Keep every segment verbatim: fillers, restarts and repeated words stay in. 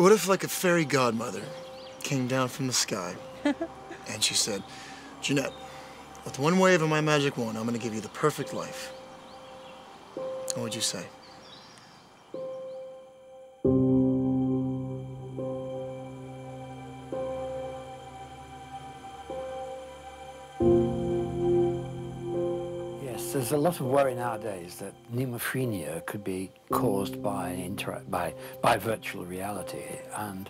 What if, like, a fairy godmother came down from the sky and she said, Jeanette, with one wave of my magic wand, I'm going to give you the perfect life. What would you say? There's a lot of worry nowadays that mnemophrenia could be caused by interact by by virtual reality, and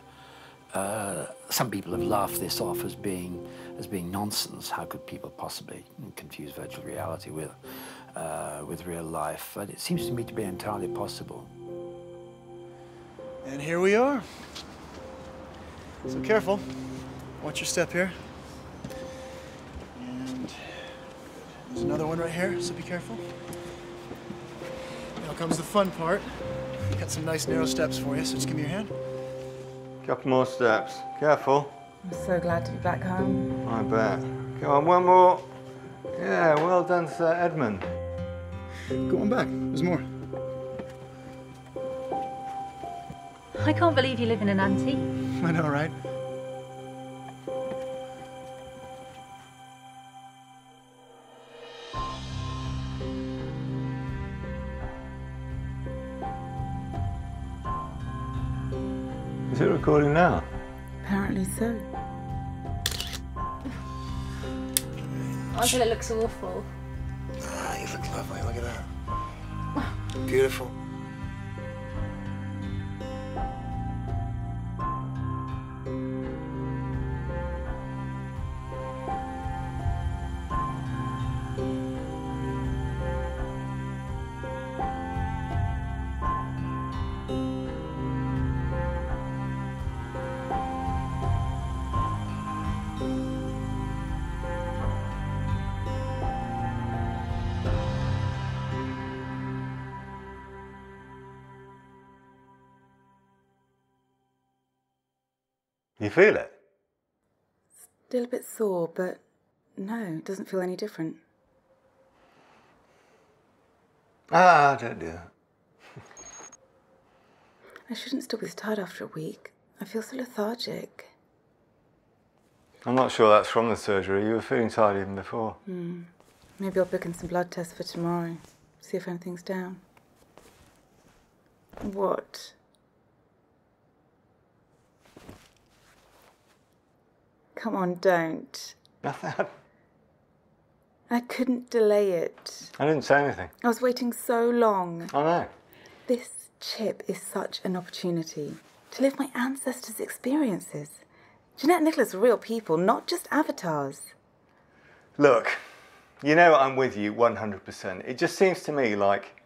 uh, some people have laughed this off as being as being nonsense. How could people possibly confuse virtual reality with uh, with real life? But it seems to me to be entirely possible. And here we are. So careful. Watch your step here. There's another one right here, so be careful. Now comes the fun part. We've got some nice narrow steps for you, so just give me your hand. Couple more steps. Careful. I'm so glad to be back home. I bet. Go on, one more. Yeah, well done, Sir Edmund. Go on back. There's more. I can't believe you live in an ante. I know, right? Is it recording now? Apparently so. I feel it looks awful. Ah, you look lovely, look at that. Beautiful. You feel it? Still a bit sore, but no, it doesn't feel any different. Ah, don't do that. I shouldn't still be tired after a week. I feel so lethargic. I'm not sure that's from the surgery. You were feeling tired even before. Mm. Maybe I'll book in some blood tests for tomorrow. See if anything's down. What? Come on, don't. Nothing. I couldn't delay it. I didn't say anything. I was waiting so long. I know. This chip is such an opportunity to live my ancestors' experiences. Jeanette and Nicholas are real people, not just avatars. Look, you know I'm with you one hundred percent. It just seems to me like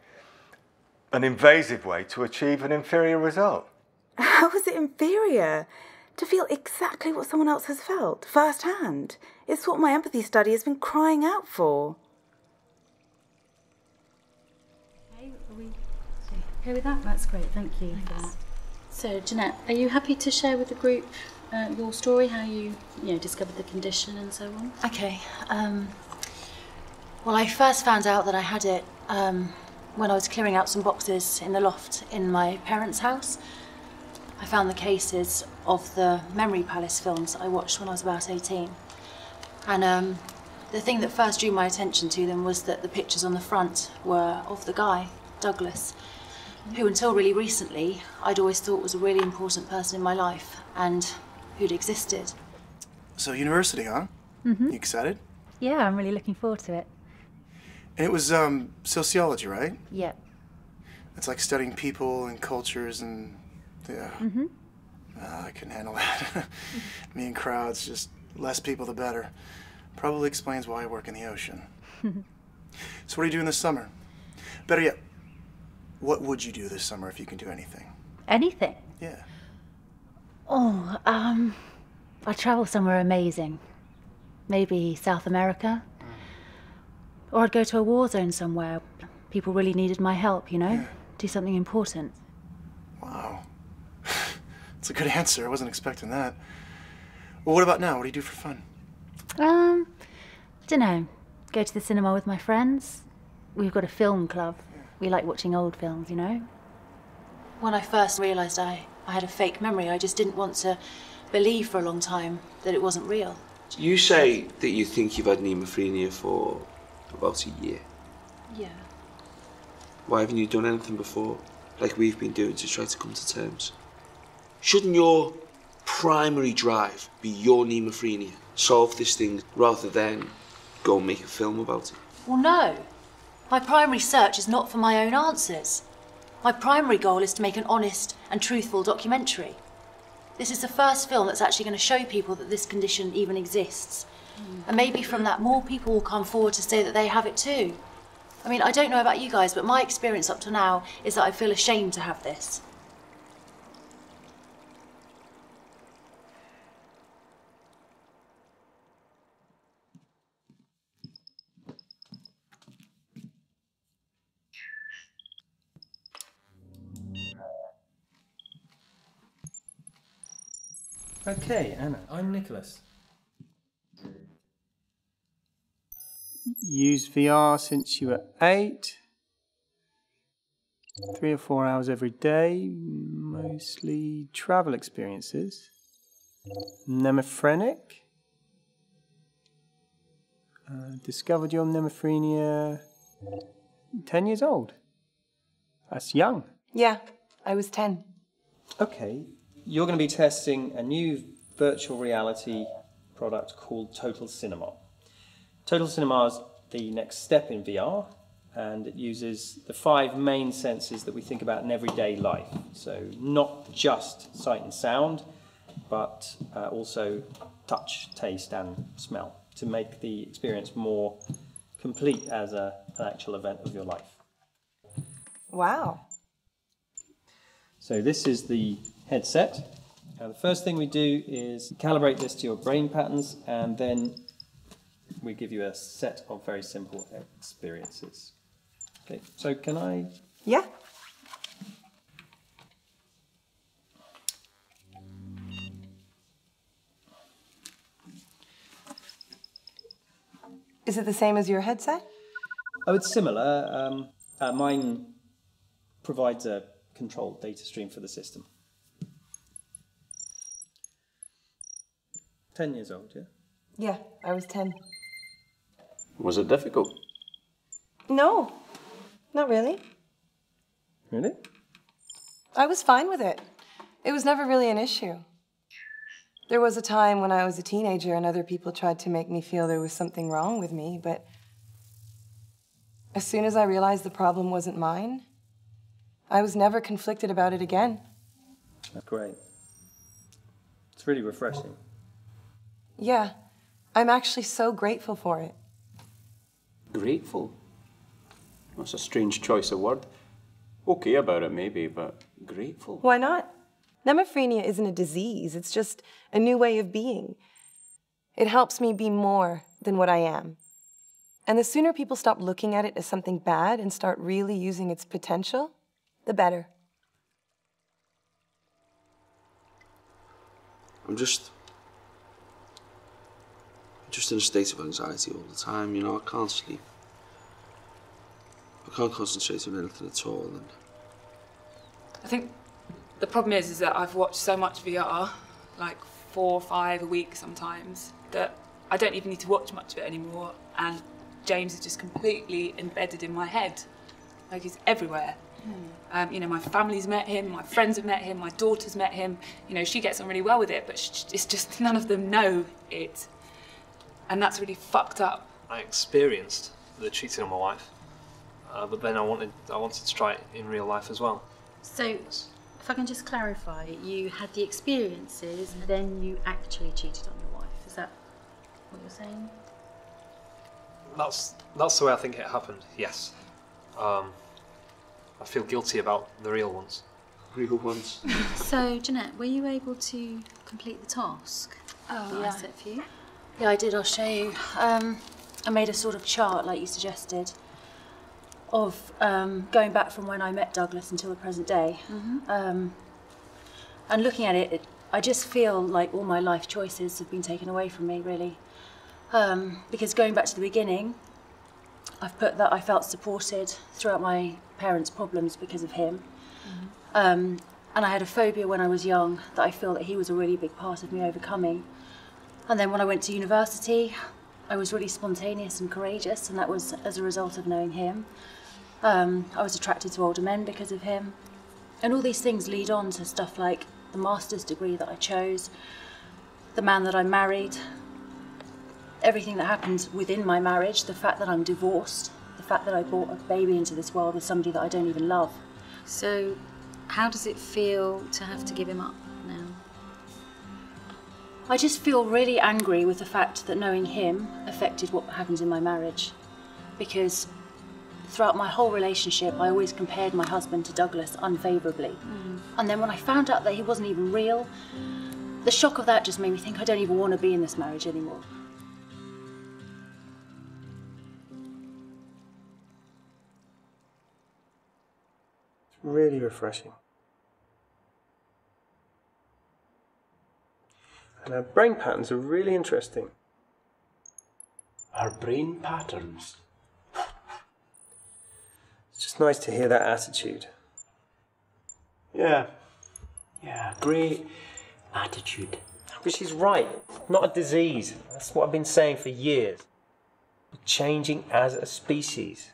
an invasive way to achieve an inferior result. How is it inferior? To feel exactly what someone else has felt, firsthand. It's what my empathy study has been crying out for. Okay, are we okay with that? That's great, thank you for that. So, Jeanette, are you happy to share with the group uh, your story, how you, you know, discovered the condition and so on? Okay. Um, well, I first found out that I had it um, when I was clearing out some boxes in the loft in my parents' house. I found the cases of the Memory Palace films I watched when I was about eighteen. And um, the thing that first drew my attention to them was that the pictures on the front were of the guy, Douglas, who until really recently I'd always thought was a really important person in my life and who'd existed. So university, huh? Mm-hmm. You excited? Yeah, I'm really looking forward to it. And it was um, sociology, right? Yep. It's like studying people and cultures and... Yeah. Mm-hmm. Uh, I couldn't handle that. Me and crowds, just less people the better. Probably explains why I work in the ocean. So what are you doing this summer? Better yet, what would you do this summer if you can do anything? Anything? Yeah. Oh, um, I'd travel somewhere amazing. Maybe South America. Mm. Or I'd go to a war zone somewhere. People really needed my help, you know? Yeah. Do something important. Wow. That's a good answer. I wasn't expecting that. Well, what about now? What do you do for fun? Um, I don't know. Go to the cinema with my friends. We've got a film club. Yeah. We like watching old films, you know? When I first realised I I had a fake memory. I just didn't want to believe for a long time that it wasn't real. You say that you think you've had mnemophrenia for about a year. Yeah. Why haven't you done anything before, like we've been doing, to try to come to terms? Shouldn't your primary drive be your mnemophrenia? Solve this thing rather than go and make a film about it? Well, no. My primary search is not for my own answers. My primary goal is to make an honest and truthful documentary. This is the first film that's actually going to show people that this condition even exists. Mm. And maybe from that, more people will come forward to say that they have it too. I mean, I don't know about you guys, but my experience up to now is that I feel ashamed to have this. Okay, Anna. I'm Nicholas. Use V R since you were eight. Three or four hours every day. Mostly travel experiences. Mnemophrenic. Uh, discovered your mnemophrenia ten years old. That's young. Yeah, I was ten. Okay. You're going to be testing a new virtual reality product called Total Cinema. Total Cinema is the next step in V R, and it uses the five main senses that we think about in everyday life. So not just sight and sound, but uh, also touch, taste and smell, to make the experience more complete as a, an actual event of your life. Wow. So this is the headset. Now the first thing we do is calibrate this to your brain patterns, and then we give you a set of very simple experiences. Okay, so can I? Yeah. Is it the same as your headset? Oh, it's similar. Um, uh, mine provides a controlled data stream for the system. ten years old, yeah? Yeah, I was ten. Was it difficult? No, not really. Really? I was fine with it. It was never really an issue. There was a time when I was a teenager and other people tried to make me feel there was something wrong with me, but as soon as I realized the problem wasn't mine, I was never conflicted about it again. That's great. It's really refreshing. Yeah, I'm actually so grateful for it. Grateful? That's a strange choice of word. Okay about it maybe, but grateful? Why not? Mnemophrenia isn't a disease, it's just a new way of being. It helps me be more than what I am. And the sooner people stop looking at it as something bad and start really using its potential, the better. I'm just... just in a state of anxiety all the time, you know, I can't sleep. I can't concentrate on anything at all. And I think the problem is, is that I've watched so much V R, like four or five a week sometimes, that I don't even need to watch much of it anymore, and James is just completely embedded in my head. Like, he's everywhere. Mm. Um, you know, my family's met him, my friends have met him, my daughter's met him. You know, she gets on really well with it, but it's just none of them know it. And that's really fucked up. I experienced the cheating on my wife, uh, but then I wanted I wanted to try it in real life as well. So, if I can just clarify, you had the experiences, and then you actually cheated on your wife. Is that what you're saying? That's that's the way I think it happened. Yes, um, I feel guilty about the real ones. Real ones. So, Jeanette, were you able to complete the task oh, that yeah. I set for you? Yeah, I did. I'll show you. Um, I made a sort of chart, like you suggested, of um, going back from when I met Douglas until the present day. Mm-hmm. um, and looking at it, it, I just feel like all my life choices have been taken away from me, really. Um, because going back to the beginning, I've put that I felt supported throughout my parents' problems because of him. Mm-hmm. um, And I had a phobia when I was young that I feel that he was a really big part of me overcoming. And then when I went to university, I was really spontaneous and courageous, and that was as a result of knowing him. Um, I was attracted to older men because of him. And all these things lead on to stuff like the master's degree that I chose, the man that I married, everything that happened within my marriage, the fact that I'm divorced, the fact that I brought a baby into this world with somebody that I don't even love. So how does it feel to have to give him up now? I just feel really angry with the fact that knowing him affected what happens in my marriage, because throughout my whole relationship I always compared my husband to Douglas unfavourably. Mm. And then when I found out that he wasn't even real, the shock of that just made me think I don't even want to be in this marriage anymore. Really refreshing. And our brain patterns are really interesting. Our brain patterns? It's just nice to hear that attitude. Yeah. Yeah, great attitude. But she's right. It's not a disease. That's what I've been saying for years. We're changing as a species.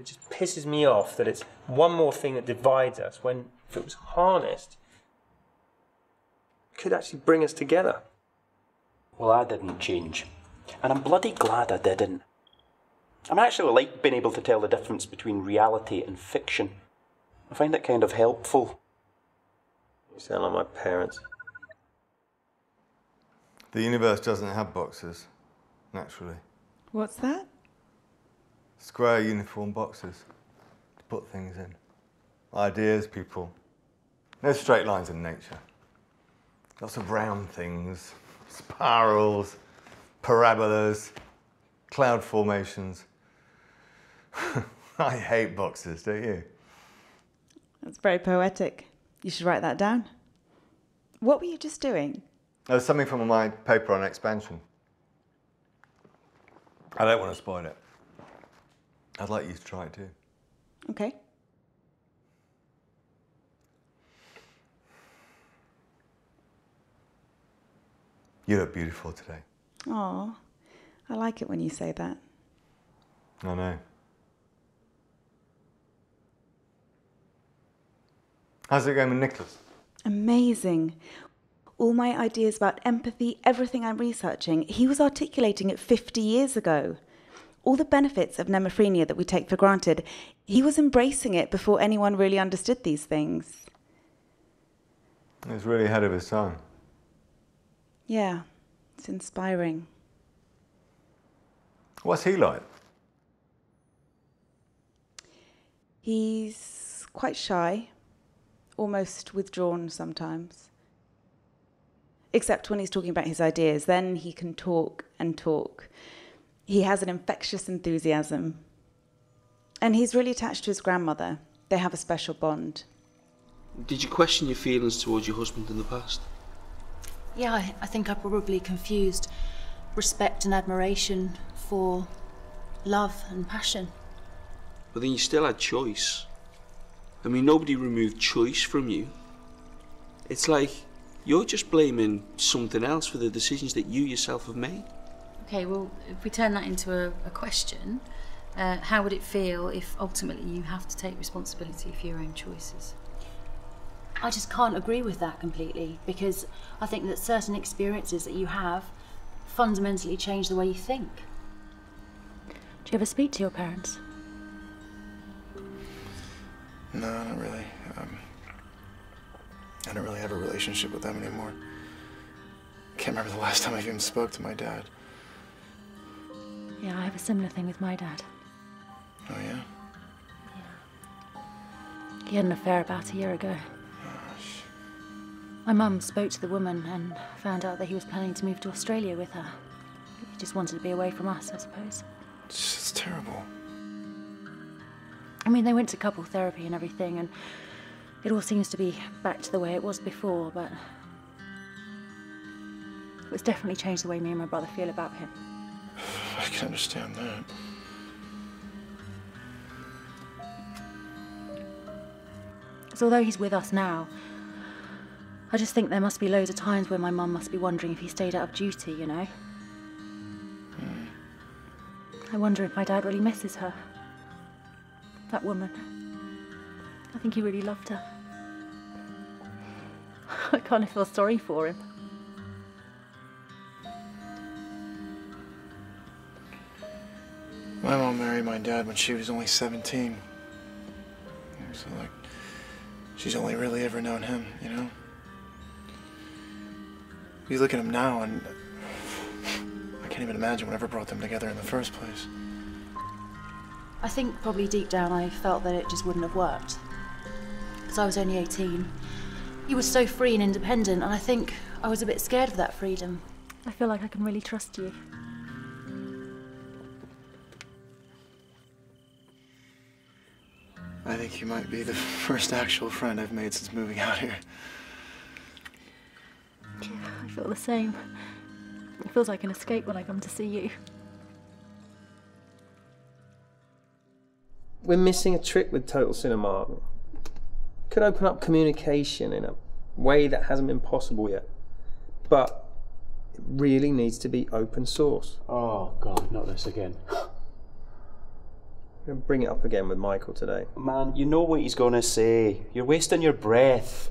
It just pisses me off that it's one more thing that divides us when, if it was harnessed, it could actually bring us together. Well, I didn't change. And I'm bloody glad I didn't. I'm actually like being able to tell the difference between reality and fiction. I find it kind of helpful. You sound like my parents. The universe doesn't have boxes, naturally. What's that? Square uniform boxes to put things in. Ideas, people. No straight lines in nature. Lots of round things, spirals, parabolas, cloud formations. I hate boxes, don't you? That's very poetic. You should write that down. What were you just doing? There was something from my paper on expansion. I don't want to spoil it. I'd like you to try it too. Okay. You look beautiful today. Aw, I like it when you say that. I know. How's it going with Nicholas? Amazing. All my ideas about empathy, everything I'm researching, he was articulating it fifty years ago. All the benefits of mnemophrenia that we take for granted, he was embracing it before anyone really understood these things. He was really ahead of his time. Yeah, it's inspiring. What's he like? He's quite shy, almost withdrawn sometimes. Except when he's talking about his ideas, then he can talk and talk. He has an infectious enthusiasm. And he's really attached to his grandmother. They have a special bond. Did you question your feelings towards your husband in the past? Yeah, I, I think I probably confused respect and admiration for love and passion. But then you still had choice. I mean, nobody removed choice from you. It's like you're just blaming something else for the decisions that you yourself have made. Okay, well, if we turn that into a, a question, uh, how would it feel if ultimately you have to take responsibility for your own choices? I just can't agree with that completely, because I think that certain experiences that you have fundamentally change the way you think. Do you ever speak to your parents? No, not really. Um, I don't really have a relationship with them anymore. I can't remember the last time I even spoke to my dad. Yeah, I have a similar thing with my dad. Oh, yeah? Yeah. He had an affair about a year ago. Gosh. My mum spoke to the woman and found out that he was planning to move to Australia with her. He just wanted to be away from us, I suppose. It's just terrible. I mean, they went to couple therapy and everything, and it all seems to be back to the way it was before, but it's definitely changed the way me and my brother feel about him. I can understand that. So although he's with us now, I just think there must be loads of times where my mum must be wondering if he stayed out of duty, you know? Mm. I wonder if my dad really misses her. That woman. I think he really loved her. I kind of feel sorry for him. My mom married my dad when she was only seventeen. So, like, she's only really ever known him, you know? You look at him now, and I can't even imagine whatever brought them together in the first place. I think probably deep down I felt that it just wouldn't have worked. Because I was only eighteen. He was so free and independent, and I think I was a bit scared of that freedom. I feel like I can really trust you. I think you might be the first actual friend I've made since moving out here. Yeah, I feel the same. It feels like an escape when I come to see you. We're missing a trick with Total Cinema. Could open up communication in a way that hasn't been possible yet. But it really needs to be open source. Oh God, not this again. I'm going to bring it up again with Michael today. Man, you know what he's going to say. You're wasting your breath.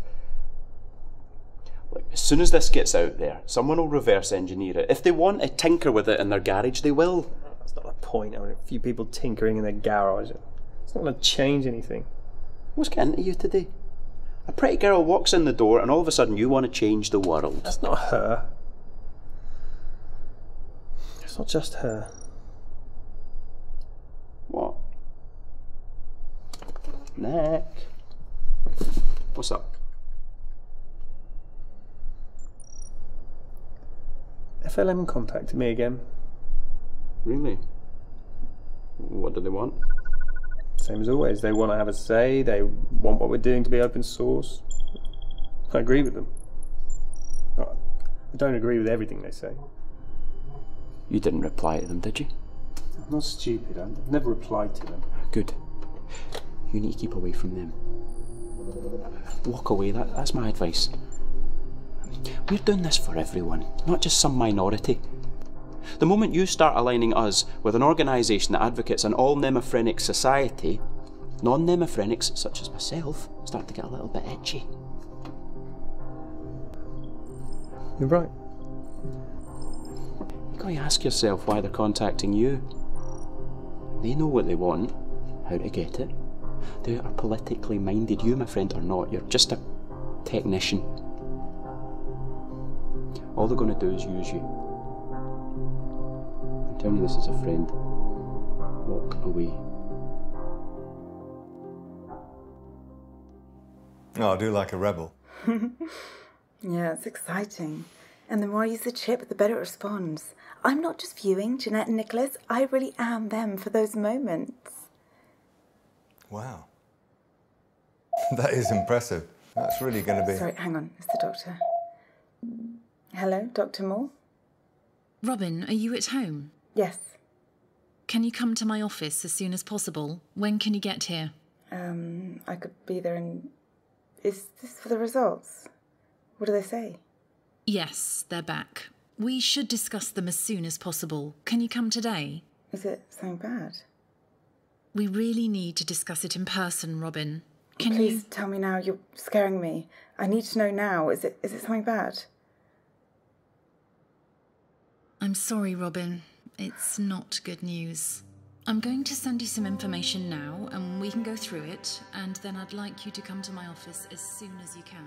Look, as soon as this gets out there, someone will reverse engineer it. If they want to tinker with it in their garage, they will. That's not the point. I mean, a few people tinkering in their garage. It's not going to change anything. What's getting to you today? A pretty girl walks in the door and all of a sudden you want to change the world. That's not her. It's not just her. What? Nick. What's up? F L M contacted me again. Really? What do they want? Same as always. They want to have a say. They want what we're doing to be open source. I agree with them. I don't agree with everything they say. You didn't reply to them, did you? I'm not stupid, I've never replied to them. Good. You need to keep away from them. Walk away, that, that's my advice. We're doing this for everyone, not just some minority. The moment you start aligning us with an organisation that advocates an all-nemophrenic society, non-nemophrenics, such as myself, start to get a little bit itchy. You're right. You've got to ask yourself why they're contacting you. They know what they want, how to get it. They are politically minded. You, my friend, are not. You're just a technician. All they're going to do is use you. I'm telling you this as a friend. Walk away. Oh, I do like a rebel. Yeah, it's exciting. And the more you use the chip, the better it responds. I'm not just viewing Jeanette and Nicholas. I really am them for those moments. Wow. That is impressive. That's really going to be... Sorry, hang on. It's the doctor. Hello, Doctor Moore? Robin, are you at home? Yes. Can you come to my office as soon as possible? When can you get here? Um, I could be there in... Is this for the results? What do they say? Yes, they're back. We should discuss them as soon as possible. Can you come today? Is it something bad? We really need to discuss it in person, Robin. Can Please you... Please tell me now. You're scaring me. I need to know now. Is it, is it something bad? I'm sorry, Robin. It's not good news. I'm going to send you some information now, and we can go through it, and then I'd like you to come to my office as soon as you can.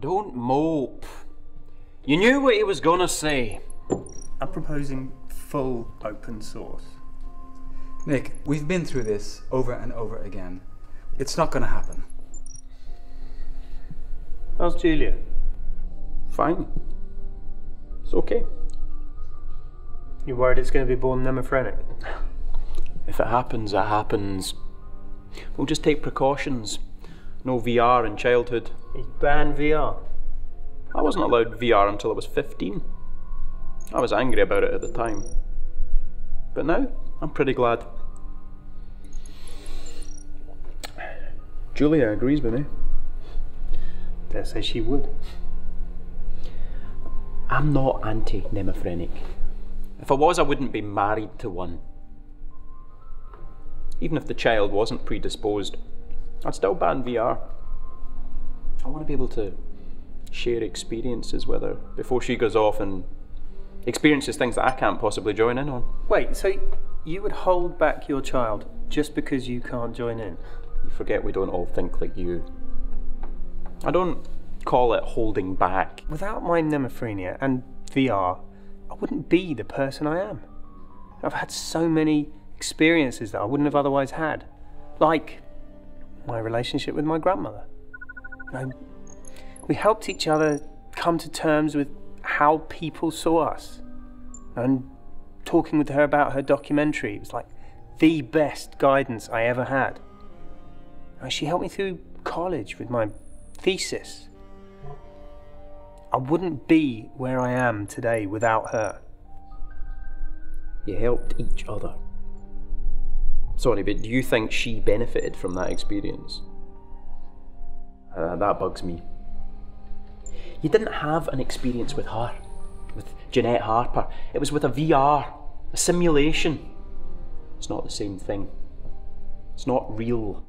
Don't mope. You knew what he was gonna say. I'm proposing full open source. Nick, we've been through this over and over again. It's not gonna happen. How's Julia? Fine. It's okay. You worried it's gonna be born mnemophrenic? If it happens, it happens. We'll just take precautions. No V R in childhood. He's banned V R. I wasn't allowed V R until I was fifteen. I was angry about it at the time. But now, I'm pretty glad. Julia agrees with me. Dare say she would. I'm not anti-nemophrenic. If I was, I wouldn't be married to one. Even if the child wasn't predisposed, I'd still ban V R. I want to be able to share experiences with her before she goes off and experiences things that I can't possibly join in on. Wait, so you would hold back your child just because you can't join in? You forget we don't all think like you. I don't call it holding back. Without my mnemophrenia and V R, I wouldn't be the person I am. I've had so many experiences that I wouldn't have otherwise had. Like my relationship with my grandmother. You know, we helped each other come to terms with how people saw us. And talking with her about her documentary, it was like the best guidance I ever had. And she helped me through college with my thesis. I wouldn't be where I am today without her. You helped each other. Sorry, but do you think she benefited from that experience? Uh, that bugs me. You didn't have an experience with her, with Jeanette Harper. It was with a V R, a simulation. It's not the same thing. It's not real.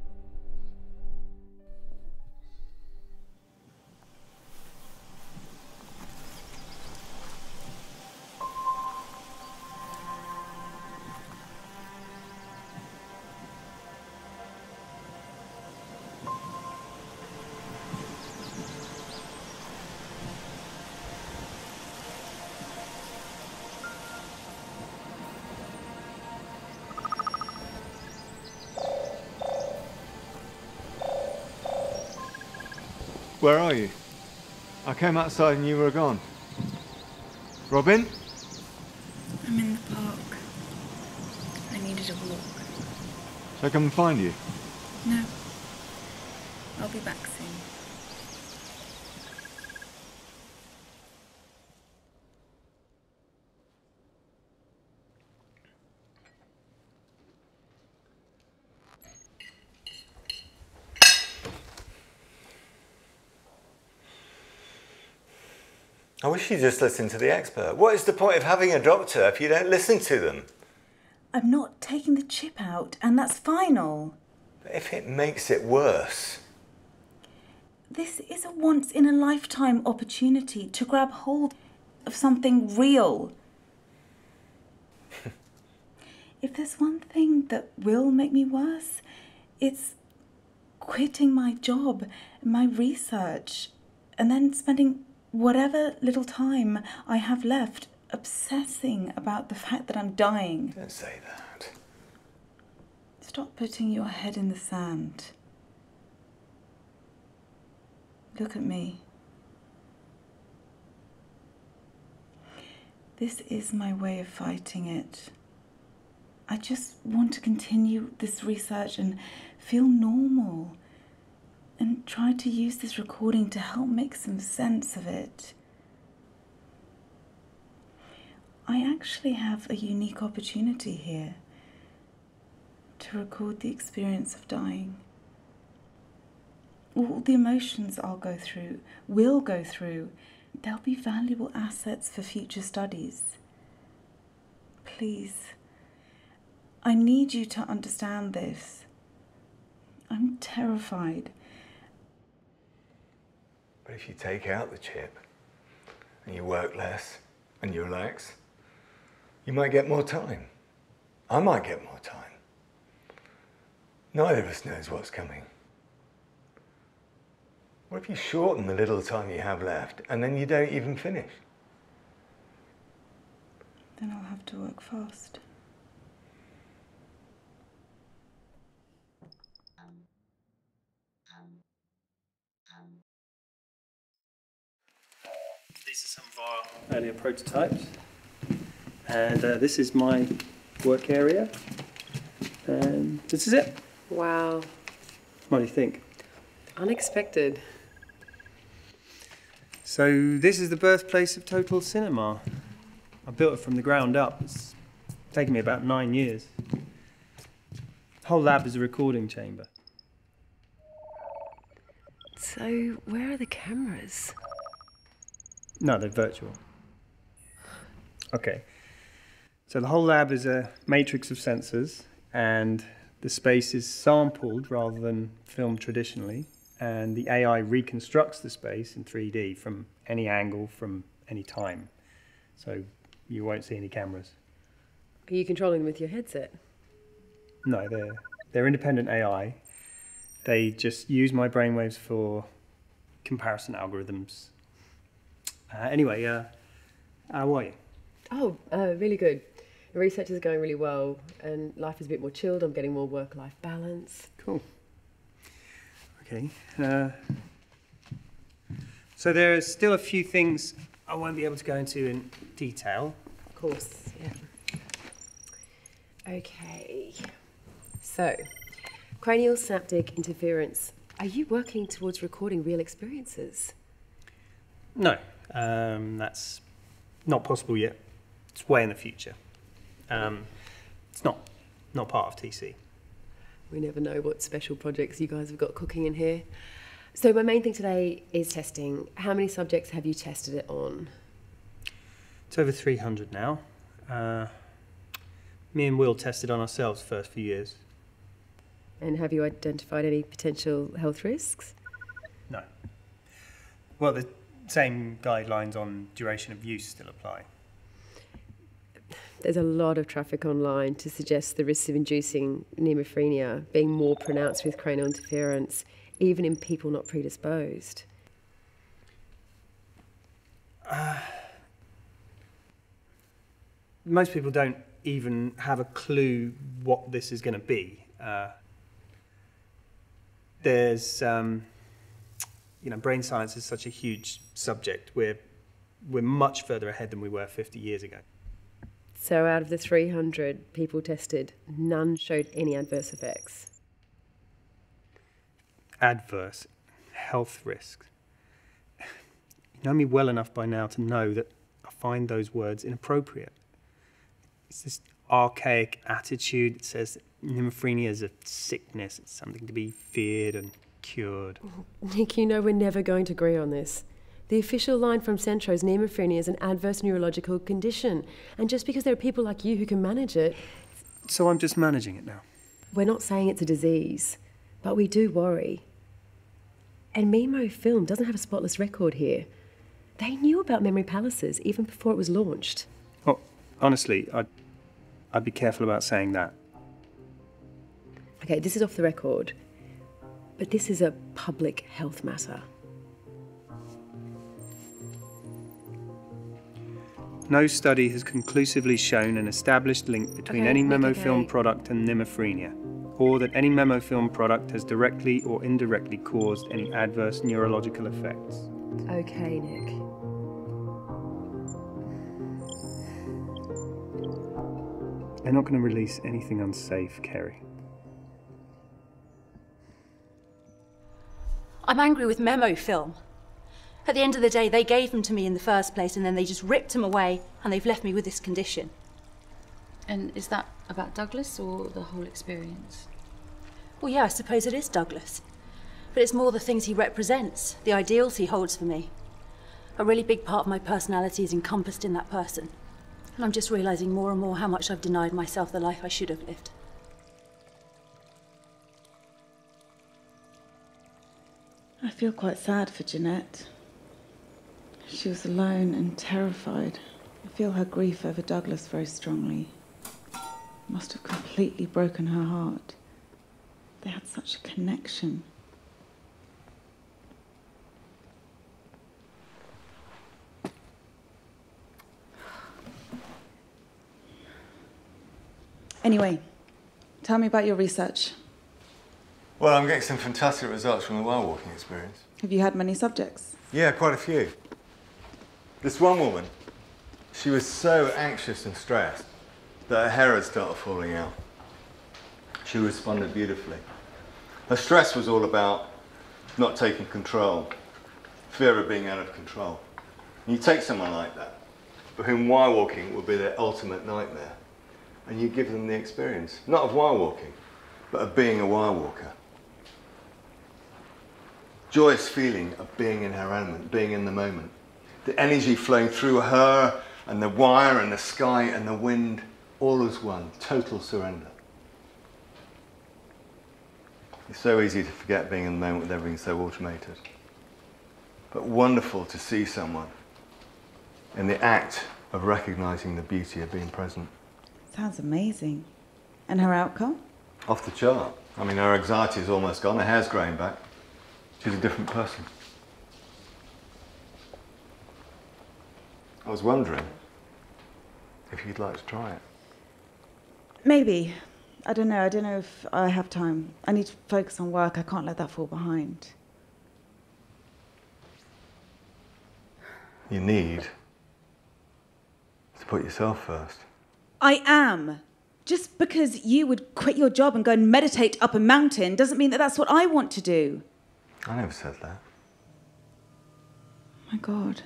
Where are you? I came outside and you were gone. Robin? I'm in the park. I needed a walk. Shall I come and find you? No. I'll be back soon. I wish you'd just listen to the expert. What is the point of having a doctor if you don't listen to them? I'm not taking the chip out, and that's final. But if it makes it worse... This is a once-in-a-lifetime opportunity to grab hold of something real. If there's one thing that will make me worse, it's quitting my job, my research, and then spending whatever little time I have left obsessing about the fact that I'm dying. Don't say that. Stop putting your head in the sand. Look at me. This is my way of fighting it. I just want to continue this research and feel normal. And try to use this recording to help make some sense of it. I actually have a unique opportunity here to record the experience of dying. All the emotions I'll go through, will go through, they'll be valuable assets for future studies. Please, I need you to understand this. I'm terrified. But if you take out the chip, and you work less, and you relax, you might get more time. I might get more time. Neither of us knows what's coming. What if you shorten the little time you have left, and then you don't even finish? then I'll have to work fast. These are some of our earlier prototypes, and uh, this is my work area, and this is it. Wow. What do you think? Unexpected. So this is the birthplace of Total Cinema. I built it from the ground up. It's taken me about nine years. The whole lab is a recording chamber. So where are the cameras? No, they're virtual. Okay. So the whole lab is a matrix of sensors, and the space is sampled rather than filmed traditionally, and the A I reconstructs the space in three D from any angle, from any time. So you won't see any cameras. Are you controlling them with your headset? No, they're, they're independent A I. They just use my brainwaves for comparison algorithms. Uh, anyway, uh, how are you? Oh, uh, really good. The research is going really well, and life is a bit more chilled. I'm getting more work-life balance. Cool. Okay. Uh, so there are still a few things I won't be able to go into in detail. Of course, yeah. Okay. So, cranial synaptic interference. Are you working towards recording real experiences? No. Um, that's not possible yet. It's way in the future. Um, it's not not part of T C. We never know what special projects you guys have got cooking in here. So my main thing today is testing. How many subjects have you tested it on? It's over three hundred now. Uh, me and Will tested on ourselves the first few years. And have you identified any potential health risks? No. Well, the same guidelines on duration of use still apply. There's a lot of traffic online to suggest the risks of inducing mnemophrenia being more pronounced with cranial interference, even in people not predisposed. Uh, most people don't even have a clue what this is going to be. Uh, there's... Um, You know, brain science is such a huge subject. We're, we're much further ahead than we were fifty years ago. So out of the three hundred people tested, none showed any adverse effects? Adverse health risks. You know me well enough by now to know that I find those words inappropriate. It's this archaic attitude that says that mnemophrenia is a sickness, it's something to be feared and cured. Nick, you know we're never going to agree on this. The official line from Centro is mnemophrenia is an adverse neurological condition, and just because there are people like you who can manage it... So I'm just managing it now? We're not saying it's a disease, but we do worry. And Memofilm doesn't have a spotless record here. They knew about Memory Palaces even before it was launched. Oh, honestly, I'd, I'd be careful about saying that. Okay, this is off the record. But this is a public health matter. No study has conclusively shown an established link between okay, any Memofilm okay. product and mnemophrenia, or that any Memofilm product has directly or indirectly caused any adverse neurological effects. Okay, Nick. They're not going to release anything unsafe, Kerry. I'm angry with Memofilm. At the end of the day, they gave them to me in the first place, and then they just ripped them away, and they've left me with this condition. And is that about Douglas or the whole experience? Well, yeah, I suppose it is Douglas. But it's more the things he represents, the ideals he holds for me. A really big part of my personality is encompassed in that person. And I'm just realising more and more how much I've denied myself the life I should have lived. I feel quite sad for Jeanette. She was alone and terrified. I feel her grief over Douglas very strongly. It must have completely broken her heart. They had such a connection. Anyway, tell me about your research. Well, I'm getting some fantastic results from the whale walking experience. Have you had many subjects? Yeah, quite a few. This one woman, she was so anxious and stressed that her hair had started falling out. She responded beautifully. Her stress was all about not taking control, fear of being out of control. And you take someone like that, for whom wire walking will be their ultimate nightmare, and you give them the experience, not of wire walking, but of being a wire walker. Joyous feeling of being in her element, being in the moment. The energy flowing through her and the wire and the sky and the wind, all as one, total surrender. It's so easy to forget being in the moment with everything so automated. But wonderful to see someone in the act of recognizing the beauty of being present. Sounds amazing. And her outcome? Off the chart. I mean, her anxiety is almost gone. Her hair's growing back. She's a different person. I was wondering if you'd like to try it. Maybe. I don't know. I don't know if I have time. I need to focus on work. I can't let that fall behind. You need to put yourself first. I am. Just because you would quit your job and go and meditate up a mountain doesn't mean that that's what I want to do. I never said that. Oh my God.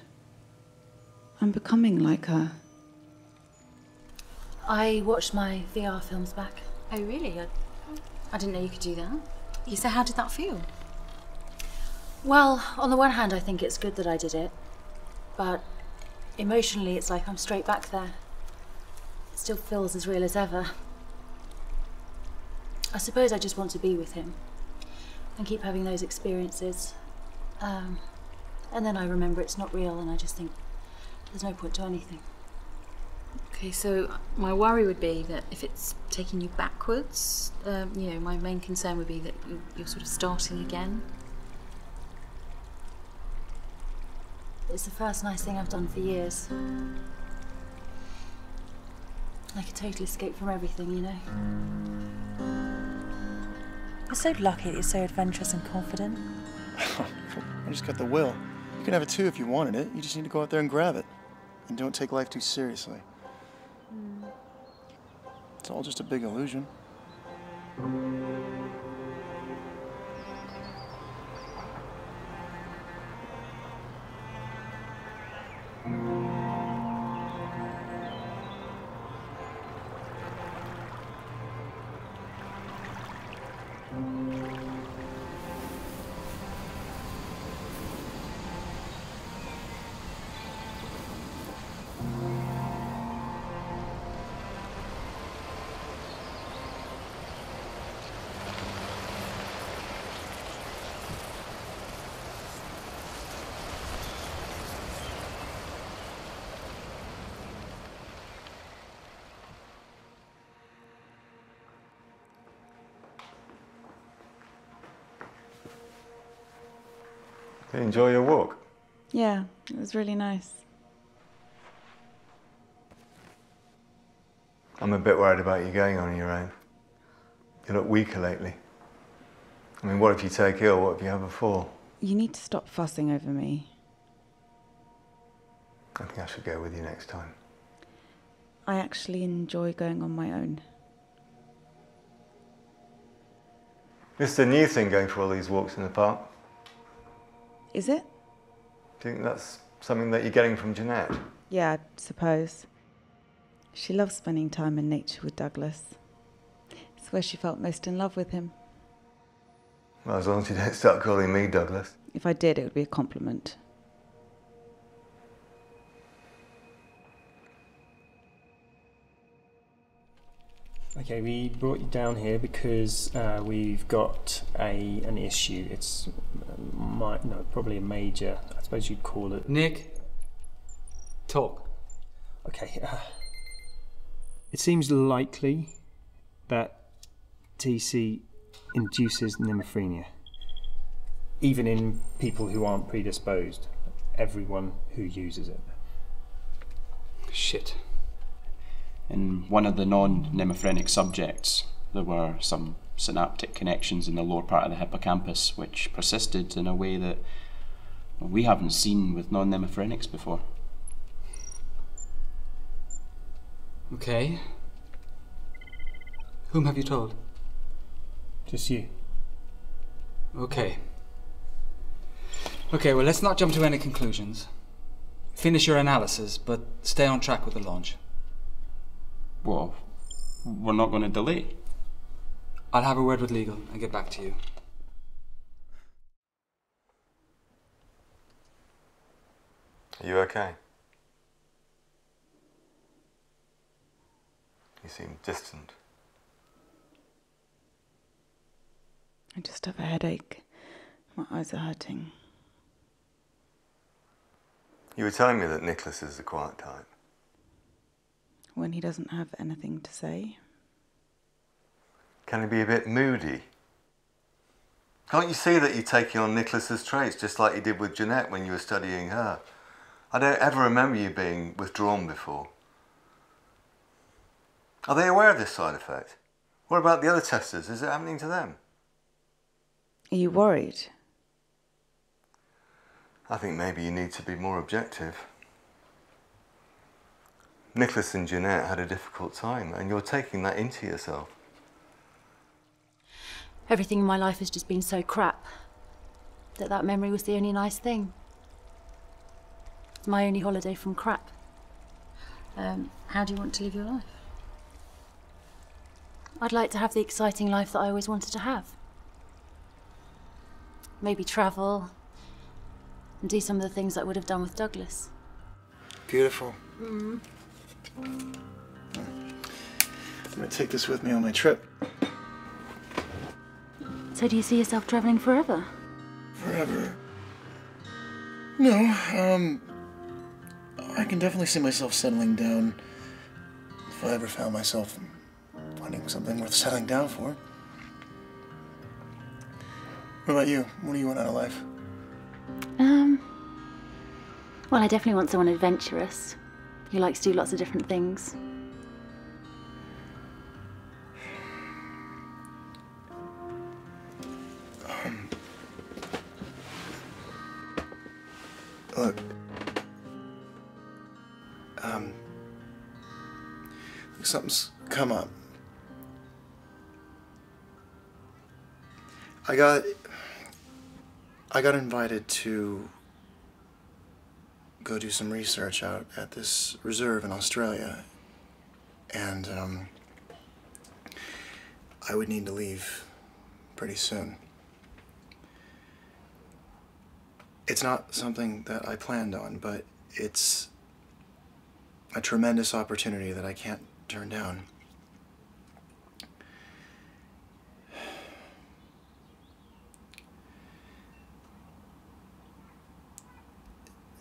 I'm becoming like her. I watched my V R films back. Oh, really? I, I didn't know you could do that. You said, how did that feel? Well, on the one hand, I think it's good that I did it. But emotionally, it's like I'm straight back there. It still feels as real as ever. I suppose I just want to be with him and keep having those experiences. Um, and then I remember it's not real, and I just think there's no point to anything. Okay, so my worry would be that if it's taking you backwards, um, you know, my main concern would be that you're sort of starting again. It's the first nice thing I've done for years. Like a total escape from everything, you know. You're so lucky that you're so adventurous and confident. I just got the will. You can have it too if you wanted it. You just need to go out there and grab it. And don't take life too seriously. Mm. It's all just a big illusion. Enjoy your walk? Yeah, it was really nice. I'm a bit worried about you going on your own. You look weaker lately. I mean, what if you take ill? What if you have a fall? You need to stop fussing over me. I think I should go with you next time. I actually enjoy going on my own. It's the new thing, going for all these walks in the park. Is it? Do you think that's something that you're getting from Jeanette? Yeah, I suppose. She loves spending time in nature with Douglas. It's where she felt most in love with him. Well, as long as you don't start calling me Douglas. If I did, it would be a compliment. Okay, we brought you down here because uh, we've got a an issue. It's my, no, probably a major, I suppose you'd call it. Nick, talk. Okay. Uh, it seems likely that T C induces mnemophrenia, even in people who aren't predisposed. Everyone who uses it. Shit. In one of the non-nemophrenic subjects, there were some synaptic connections in the lower part of the hippocampus which persisted in a way that we haven't seen with non-nemophrenics before. Okay. Whom have you told? Just you. Okay. Okay, well, let's not jump to any conclusions. Finish your analysis, but stay on track with the launch. Well, we're not going to delay. I'll have a word with legal and get back to you. Are you okay? You seem distant. I just have a headache. My eyes are hurting. You were telling me that Nicholas is the quiet type. When he doesn't have anything to say. Can he be a bit moody? Can't you see that you're taking on Nicholas's traits just like you did with Jeanette when you were studying her? I don't ever remember you being withdrawn before. Are they aware of this side effect? What about the other testers? Is it happening to them? Are you worried? I think maybe you need to be more objective. Nicholas and Jeanette had a difficult time, and you're taking that into yourself. Everything in my life has just been so crap that that memory was the only nice thing. It's my only holiday from crap. Um, how do you want to live your life? I'd like to have the exciting life that I always wanted to have. Maybe travel, and do some of the things I would have done with Douglas. Beautiful. Mm. Mm. I'm going to take this with me on my trip. So do you see yourself travelling forever? Forever? No, um... I can definitely see myself settling down if I ever found myself finding something worth settling down for. What about you? What do you want out of life? Um... Well, I definitely want someone adventurous, who likes to do lots of different things. Um... Look... Um... Something's come up. I got... I got invited to go do some research out at this reserve in Australia, and um, I would need to leave pretty soon. It's not something that I planned on, but it's a tremendous opportunity that I can't turn down.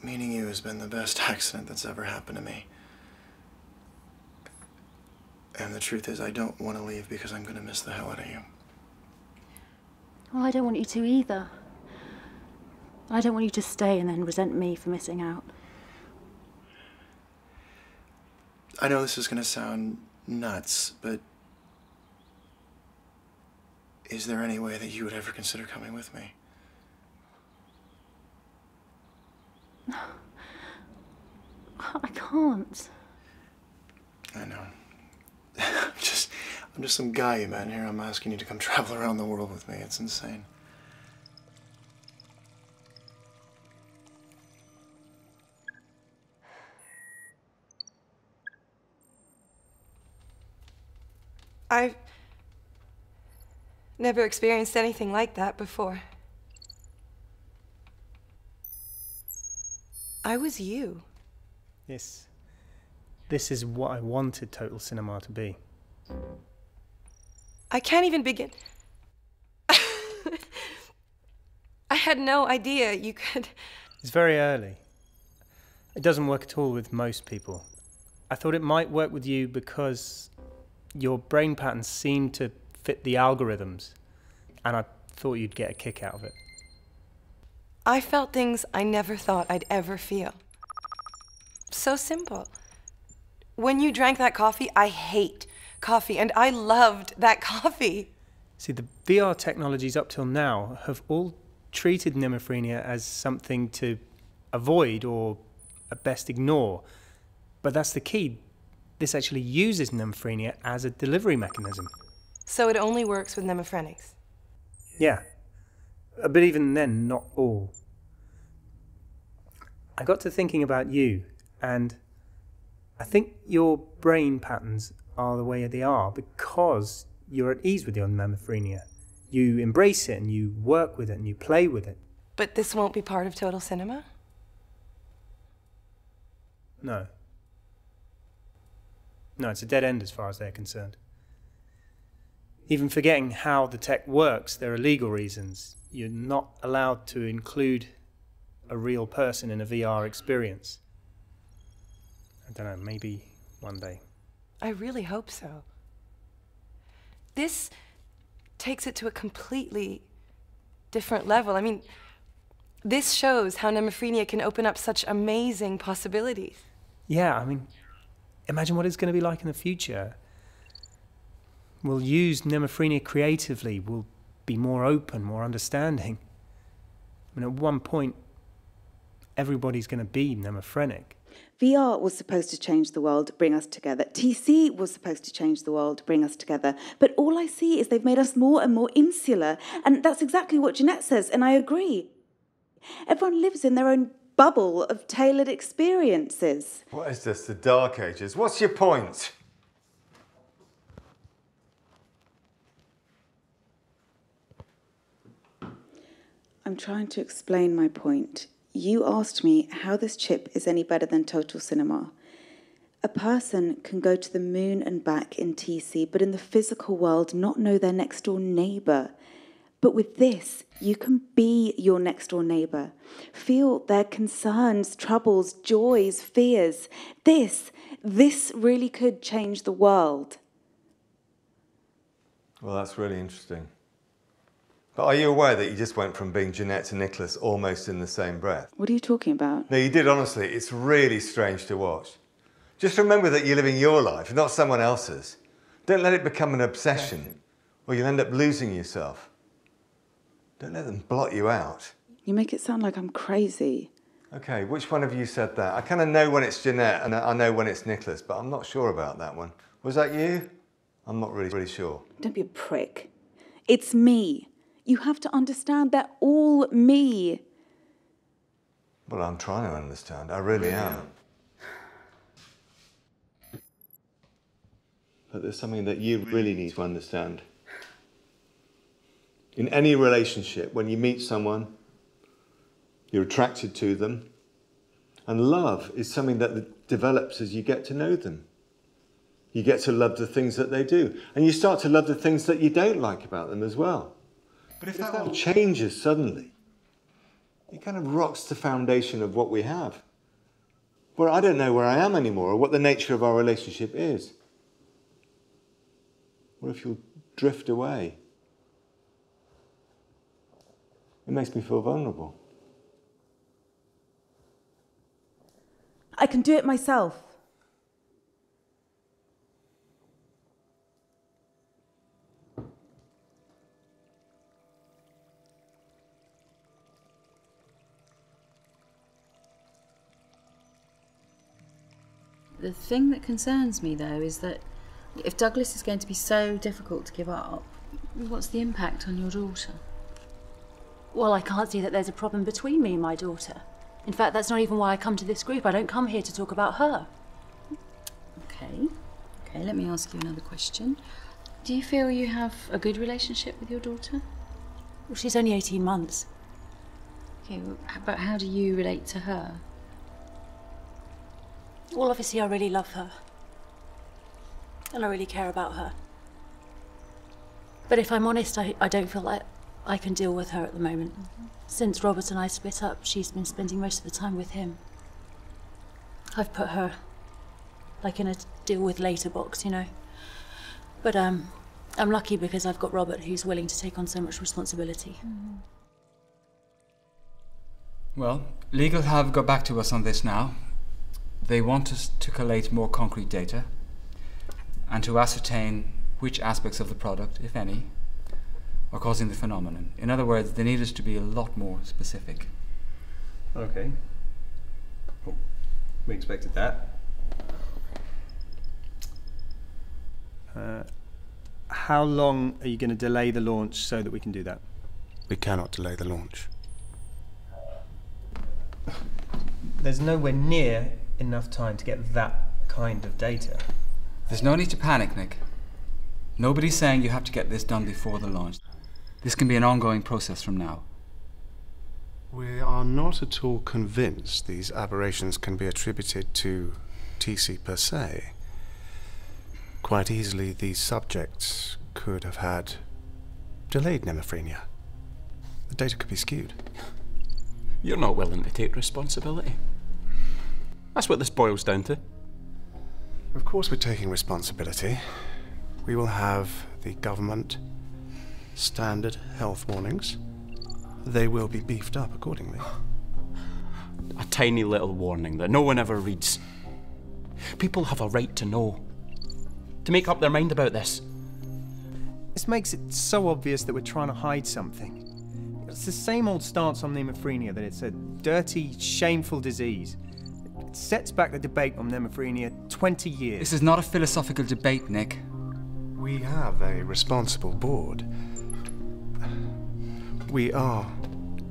Meeting you has been the best accident that's ever happened to me. And the truth is, I don't want to leave because I'm going to miss the hell out of you. Well, I don't want you to either. I don't want you to stay and then resent me for missing out. I know this is going to sound nuts, but is there any way that you would ever consider coming with me? I can't. I know. I'm just, I'm just some guy you met here. I'm asking you to come travel around the world with me. It's insane. I've never experienced anything like that before. I was you. Yes. This is what I wanted Total Cinema to be. I can't even begin. I had no idea you could... It's very early. It doesn't work at all with most people. I thought it might work with you because your brain patterns seem to fit the algorithms, and I thought you'd get a kick out of it. I felt things I never thought I'd ever feel. So simple. When you drank that coffee, I hate coffee, and I loved that coffee. See, the V R technologies up till now have all treated mnemophrenia as something to avoid or at best ignore. But that's the key. This actually uses mnemophrenia as a delivery mechanism. So it only works with mnemophrenix? Yeah. But even then, not all. I got to thinking about you, and I think your brain patterns are the way they are because you're at ease with your mnemophrenia. You embrace it and you work with it and you play with it. But this won't be part of Total Cinema? No. No, it's a dead end as far as they're concerned. Even forgetting how the tech works, there are legal reasons. You're not allowed to include a real person in a V R experience. I don't know, maybe one day. I really hope so. This takes it to a completely different level. I mean, this shows how mnemophrenia can open up such amazing possibilities. Yeah, I mean, imagine what it's going to be like in the future. We'll use mnemophrenia creatively. We'll be more open, more understanding. I mean, at one point, everybody's going to be mnemophrenic. V R was supposed to change the world, bring us together. T C was supposed to change the world, bring us together. But all I see is they've made us more and more insular. And that's exactly what Jeanette says, and I agree. Everyone lives in their own bubble of tailored experiences. What is this, the Dark Ages? What's your point? I'm trying to explain my point. You asked me how this chip is any better than Total Cinema. A person can go to the moon and back in T C, but in the physical world, not know their next-door neighbour. But with this, you can be your next-door neighbour. Feel their concerns, troubles, joys, fears. This, this really could change the world. Well, that's really interesting. But are you aware that you just went from being Jeanette to Nicholas almost in the same breath? What are you talking about? No, you did, honestly. It's really strange to watch. Just remember that you're living your life, not someone else's. Don't let it become an obsession, or you'll end up losing yourself. Don't let them blot you out. You make it sound like I'm crazy. Okay, which one of you said that? I kind of know when it's Jeanette and I know when it's Nicholas, but I'm not sure about that one. Was that you? I'm not really, really sure. Don't be a prick. It's me. You have to understand they're all me. Well, I'm trying to understand. I really am. But there's something that you really need to understand. In any relationship, when you meet someone, you're attracted to them. And love is something that develops as you get to know them. You get to love the things that they do. And you start to love the things that you don't like about them as well. But if, if that all changes suddenly, it kind of rocks the foundation of what we have. Where I don't know where I am anymore or what the nature of our relationship is. What if you'll drift away? It makes me feel vulnerable. I can do it myself. The thing that concerns me, though, is that if Douglas is going to be so difficult to give up, what's the impact on your daughter? Well, I can't see that there's a problem between me and my daughter. In fact, that's not even why I come to this group. I don't come here to talk about her. Okay. Okay, let me ask you another question. Do you feel you have a good relationship with your daughter? Well, she's only eighteen months. Okay, but how do you relate to her? Well, obviously, I really love her. And I really care about her. But if I'm honest, I, I don't feel like I can deal with her at the moment. Mm-hmm. Since Robert and I split up, she's been spending most of the time with him. I've put her, like, in a deal with later box, you know. But um, I'm lucky because I've got Robert, who's willing to take on so much responsibility. Mm-hmm. Well, legal have got back to us on this now. They want us to collate more concrete data and to ascertain which aspects of the product, if any, are causing the phenomenon. In other words, they need us to be a lot more specific. Okay. Oh, we expected that. Uh, how long are you going to delay the launch so that we can do that? We cannot delay the launch. There's nowhere near enough time to get that kind of data. There's no need to panic, Nick. Nobody's saying you have to get this done before the launch. This can be an ongoing process from now. We are not at all convinced these aberrations can be attributed to T C per se. Quite easily, these subjects could have had delayed mnemophrenia. The data could be skewed. You're not willing to take responsibility. That's what this boils down to. Of course we're taking responsibility. We will have the government standard health warnings. They will be beefed up accordingly. A tiny little warning that no one ever reads. People have a right to know, to make up their mind about this. This makes it so obvious that we're trying to hide something. It's the same old stance on mnemophrenia, that it's a dirty, shameful disease. It sets back the debate on mnemophrenia twenty years. This is not a philosophical debate, Nick. We have a responsible board. We are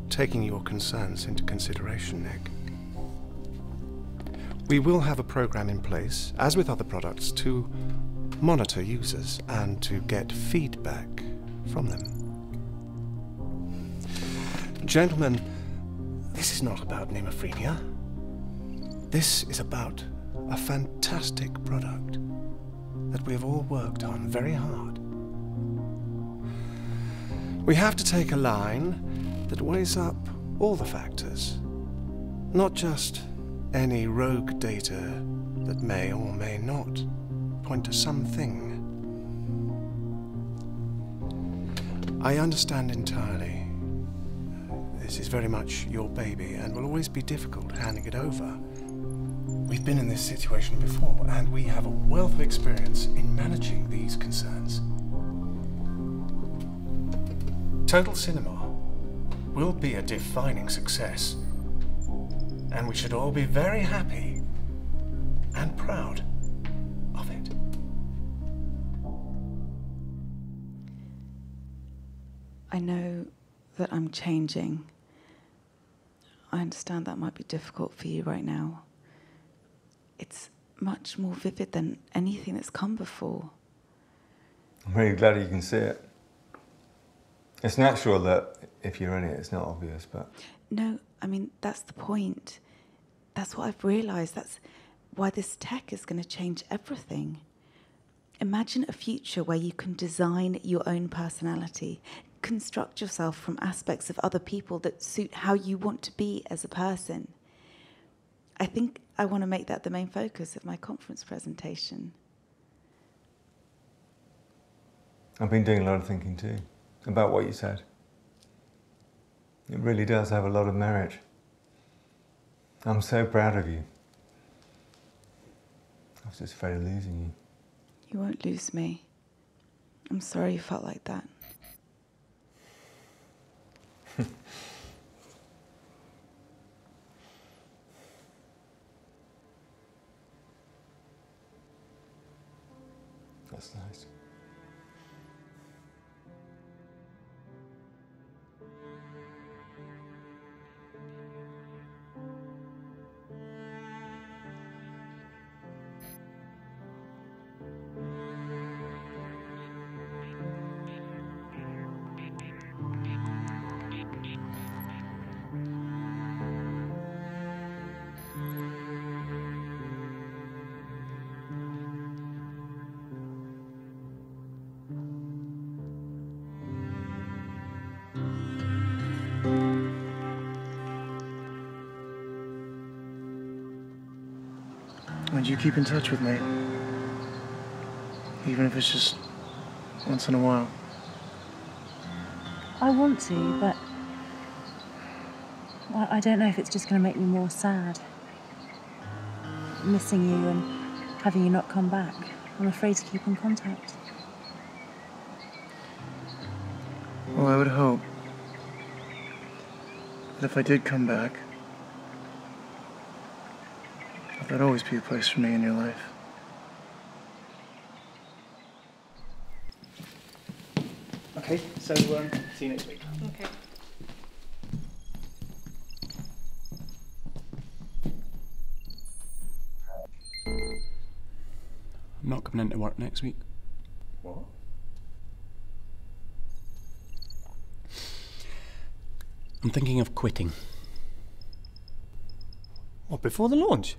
taking your concerns into consideration, Nick. We will have a program in place, as with other products, to monitor users and to get feedback from them. Gentlemen, this is not about mnemophrenia. This is about a fantastic product that we have all worked on very hard. We have to take a line that weighs up all the factors, not just any rogue data that may or may not point to something. I understand entirely. This is very much your baby and will always be difficult handing it over. We've been in this situation before and we have a wealth of experience in managing these concerns. Total Cinema will be a defining success, and we should all be very happy and proud of it. I know that I'm changing. I understand that might be difficult for you right now. It's much more vivid than anything that's come before. I'm really glad you can see it. It's natural that if you're in it, it's not obvious, but... No, I mean, that's the point. That's what I've realised. That's why this tech is going to change everything. Imagine a future where you can design your own personality, construct yourself from aspects of other people that suit how you want to be as a person. I think I want to make that the main focus of my conference presentation. I've been doing a lot of thinking too. About what you said. It really does have a lot of merit. I'm so proud of you. I was just afraid of losing you. You won't lose me. I'm sorry you felt like that. That's nice. Do you keep in touch with me? Even if it's just once in a while? I want to, but... I don't know if it's just going to make me more sad. missing you and having you not come back. I'm afraid to keep in contact. Well, I would hope that if I did come back, that there'd always be a place for me in your life. Okay, so um, see you next week. Okay. I'm not coming into work next week. What? I'm thinking of quitting. What, before the launch?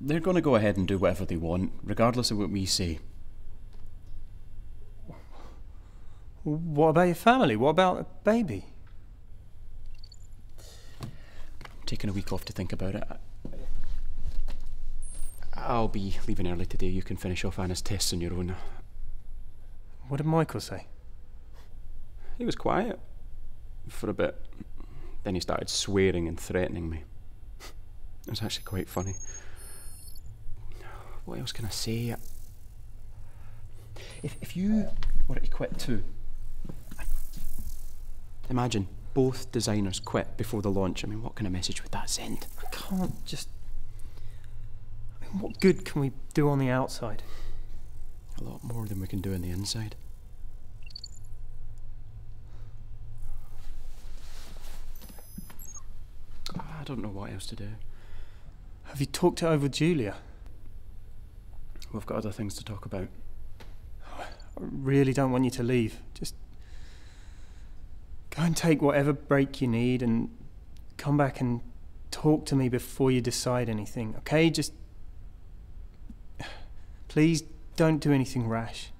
They're going to go ahead and do whatever they want, regardless of what we say. What about your family? What about a baby? I'm taking a week off to think about it. I'll be leaving early today. You can finish off Anna's tests on your own. What did Michael say? He was quiet for a bit. Then he started swearing and threatening me. It was actually quite funny. What else can I say? If, if you were to quit too... Imagine both designers quit before the launch. I mean, what kind of message would that send? I can't just... I mean, what good can we do on the outside? A lot more than we can do on the inside. I don't know what else to do. Have you talked it over with Julia? We've got other things to talk about. I really don't want you to leave. Just... go and take whatever break you need and come back and talk to me before you decide anything, okay? Just... please don't do anything rash.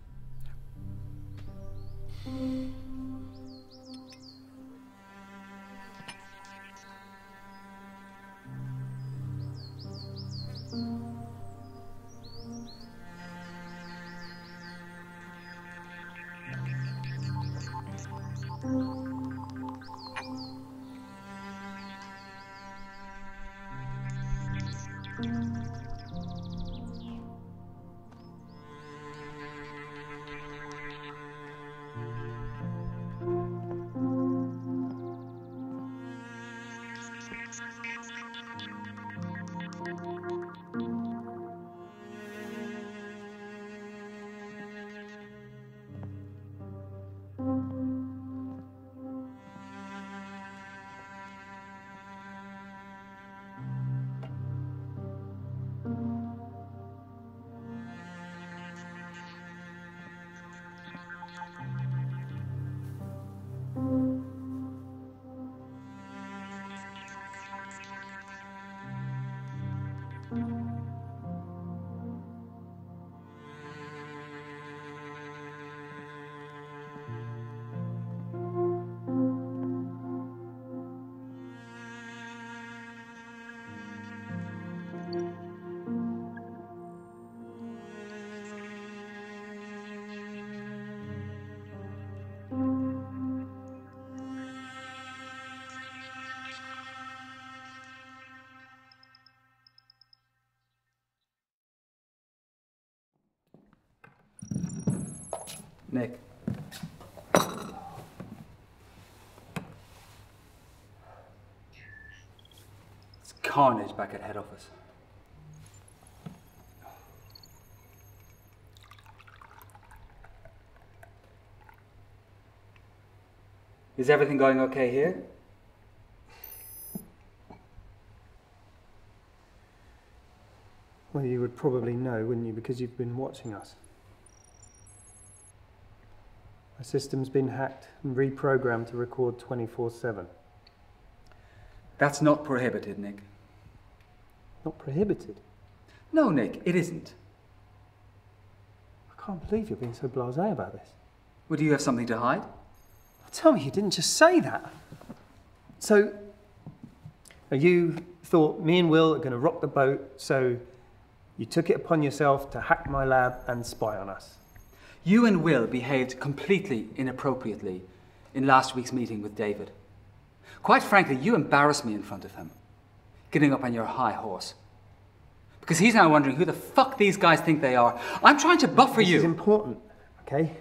Nick. It's carnage back at head office. Is everything going okay here? Well, you would probably know, wouldn't you, because you've been watching us. The system's been hacked and reprogrammed to record twenty-four seven. That's not prohibited, Nick. Not prohibited? No, Nick, it isn't. I can't believe you're being so blasé about this. Well, do you have something to hide? Tell me you didn't just say that. So, you thought me and Will are going to rock the boat, so you took it upon yourself to hack my lab and spy on us. You and Will behaved completely inappropriately in last week's meeting with David. Quite frankly, you embarrassed me in front of him. getting up on your high horse. Because he's now wondering who the fuck these guys think they are. I'm trying to buffer you. This is important, okay?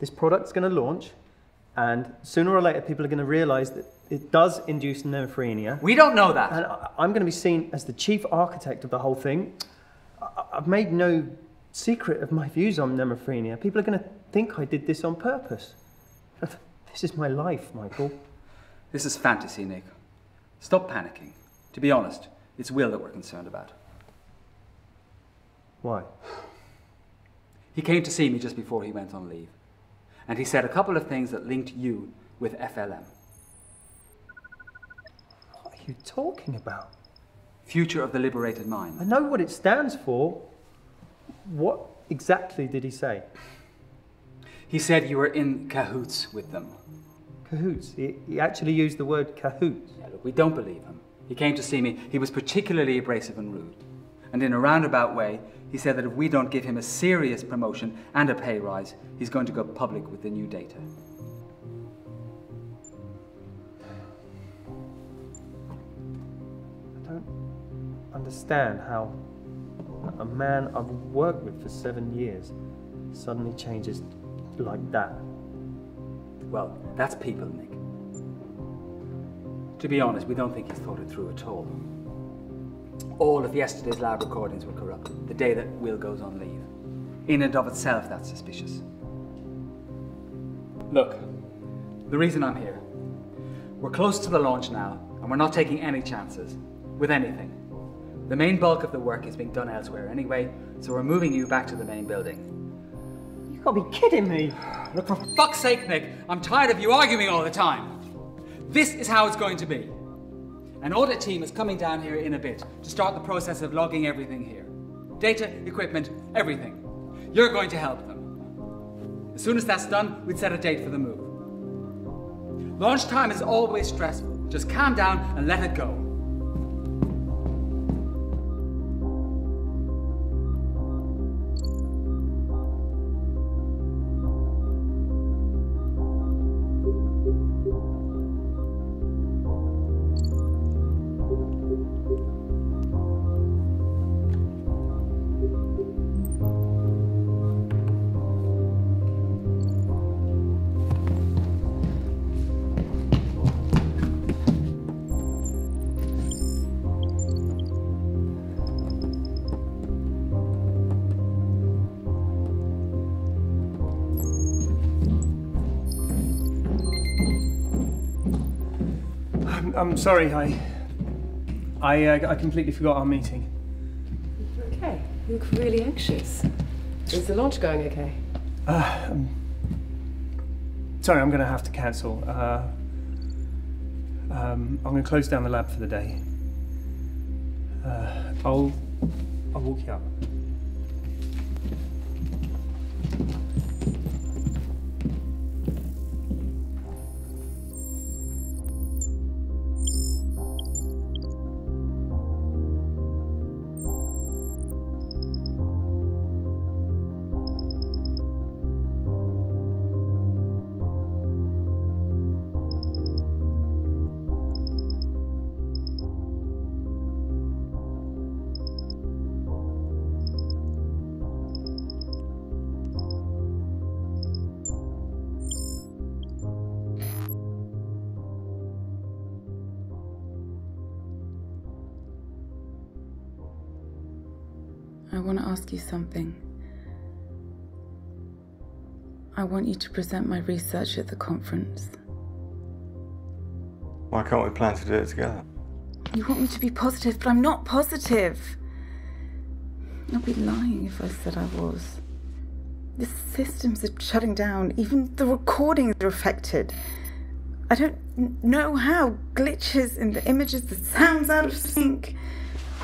This product's going to launch, and sooner or later people are going to realise that it does induce mnemophrenia. We don't know that. And I'm going to be seen as the chief architect of the whole thing. I've made no secret of my views on mnemophrenia. People are going to think I did this on purpose. This is my life, Michael. This is fantasy, Nick. Stop panicking. To be honest, it's Will that we're concerned about. Why? He came to see me just before he went on leave. And he said a couple of things that linked you with F L M. What are you talking about? Future of the Liberated Mind. I know what it stands for. What exactly did he say? He said you were in cahoots with them. Cahoots? He, he actually used the word cahoots. Yeah, look, we don't believe him. He came to see me. He was particularly abrasive and rude. And in a roundabout way, he said that if we don't give him a serious promotion and a pay rise, he's going to go public with the new data. I don't understand how a man I've worked with for seven years suddenly changes like that. Well, that's people, Nick. To be honest, we don't think he's thought it through at all. All of yesterday's lab recordings were corrupted, the day that Will goes on leave. In and of itself, that's suspicious. Look, the reason I'm here, we're close to the launch now, and we're not taking any chances with anything. The main bulk of the work is being done elsewhere anyway, so we're moving you back to the main building. You've got to be kidding me. Look, for fuck's sake, Nick, I'm tired of you arguing all the time. This is how it's going to be. An audit team is coming down here in a bit to start the process of logging everything here. Data, equipment, everything. You're going to help them. As soon as that's done, we'd set a date for the move. Launch time is always stressful. Just calm down and let it go. I'm sorry, I, I, uh, I completely forgot our meeting. Okay, you look really anxious. Is the launch going okay? Uh, um, sorry, I'm going to have to cancel. Uh, um, I'm going to close down the lab for the day. Uh, I'll, I'll walk you up. You something. I want you to present my research at the conference. Why can't we plan to do it together? You want me to be positive, but I'm not positive. I'd be lying if I said I was. The systems are shutting down. Even the recordings are affected. I don't know how. Glitches in the images, the sounds out of sync.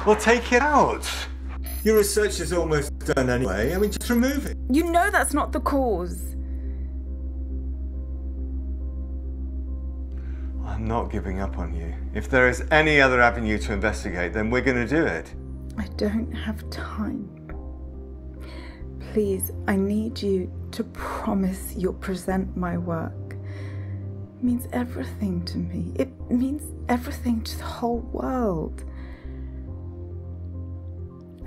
Well, take it out. Your research is almost done anyway. I mean, just remove it. You know that's not the cause. I'm not giving up on you. If there is any other avenue to investigate, then we're going to do it. I don't have time. Please, I need you to promise you'll present my work. It means everything to me. It means everything to the whole world.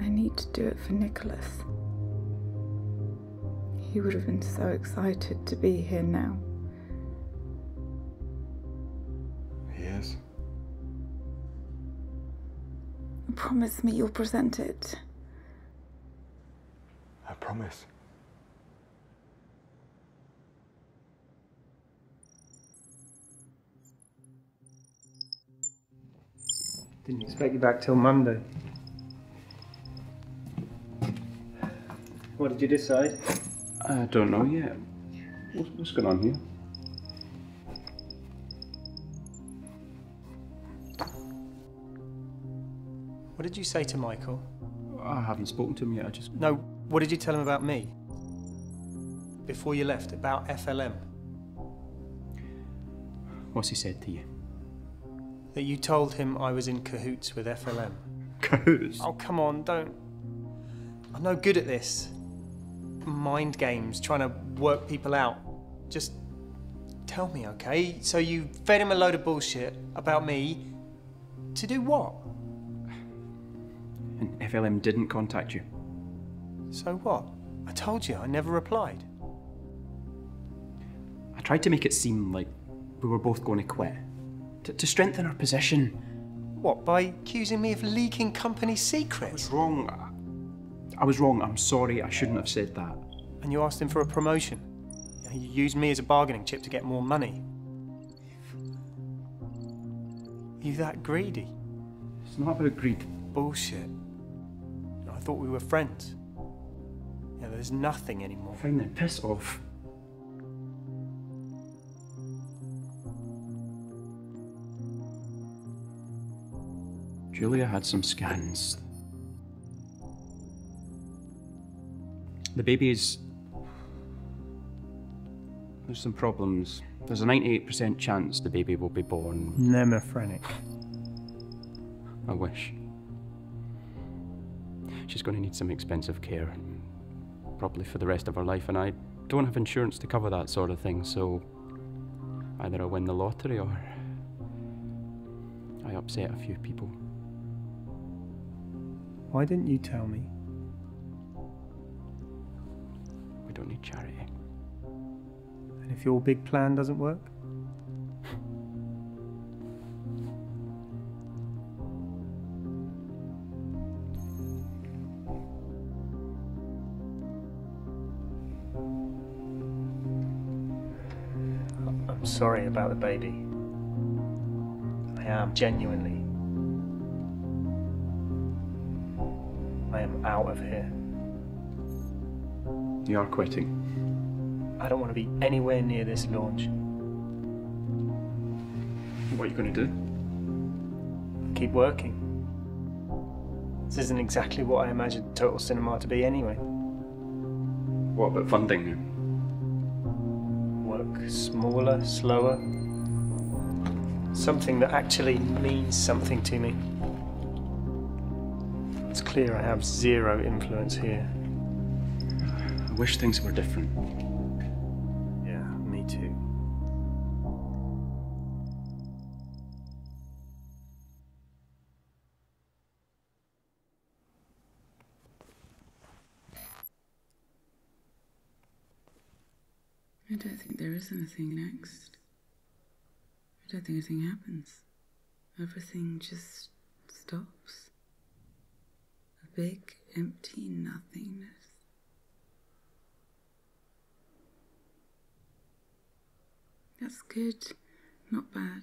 I need to do it for Nicholas. He would have been so excited to be here now. Yes. Promise me you'll present it. I promise. Didn't expect you back till Monday. What did you decide? I don't know yet. What's, what's going on here? What did you say to Michael? I haven't spoken to him yet, I just... No, what did you tell him about me? Before you left, about F L M? What's he said to you? That you told him I was in cahoots with F L M. Cahoots? Oh, come on, don't... I'm no good at this. Mind games, trying to work people out. Just tell me, okay? So you fed him a load of bullshit about me. To do what? And F L M didn't contact you. So what? I told you, I never replied. I tried to make it seem like we were both going to quit. To, to strengthen our position. What, by accusing me of leaking company secrets? I was wrong. I, I was wrong. I'm sorry. I shouldn't have said that. And you asked him for a promotion. And you used me as a bargaining chip to get more money. You that greedy? It's not about greed. Bullshit. I thought we were friends. Yeah, there's nothing anymore. Fine then, piss off. Julia had some scans. The baby is... There's some problems. There's a ninety-eight percent chance the baby will be born... Mnemophrenic. I wish. She's going to need some expensive care. Probably for the rest of her life, and I don't have insurance to cover that sort of thing, so... Either I win the lottery or... I upset a few people. Why didn't you tell me? We don't need charity. And if your big plan doesn't work? I'm sorry about the baby. I am genuinely. I am out of here. You are quitting. I don't want to be anywhere near this launch. What are you going to do? Keep working. This isn't exactly what I imagined Total Cinema to be anyway. What about funding? Work smaller, slower. Something that actually means something to me. It's clear I have zero influence here. I wish things were different. Yeah, me too. I don't think there is anything next. I don't think anything happens. Everything just stops. Big, empty nothingness. That's good, not bad.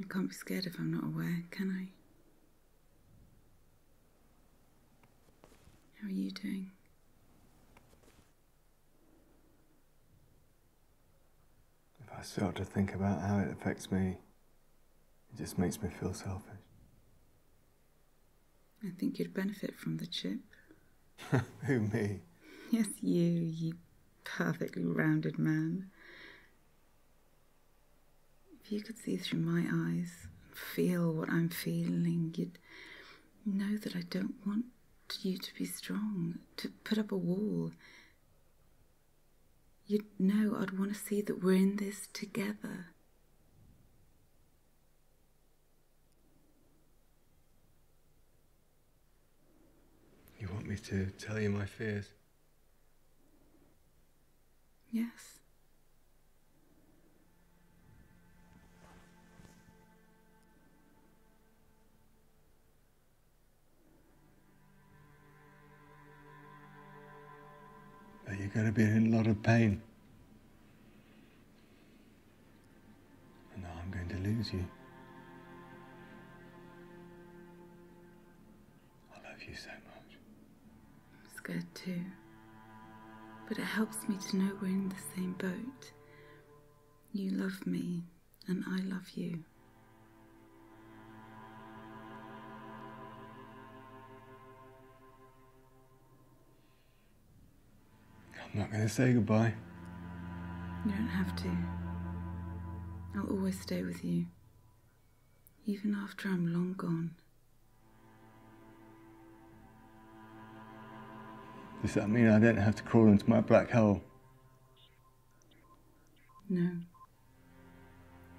I can't be scared if I'm not aware, can I? How are you doing? If I start to think about how it affects me, it just makes me feel selfish. I think you'd benefit from the chip. Who, me? Yes, you, you perfectly rounded man. If you could see through my eyes and feel what I'm feeling, you'd know that I don't want you to be strong, to put up a wall. You'd know I'd want to see that we're in this together. me to tell you my fears? Yes. But you're going to be in a lot of pain. And now I'm going to lose you. I love you so much. I'm scared too. But it helps me to know we're in the same boat. You love me, and I love you. I'm not going to say goodbye. You don't have to. I'll always stay with you, even after I'm long gone. Does that mean I don't have to crawl into my black hole? No.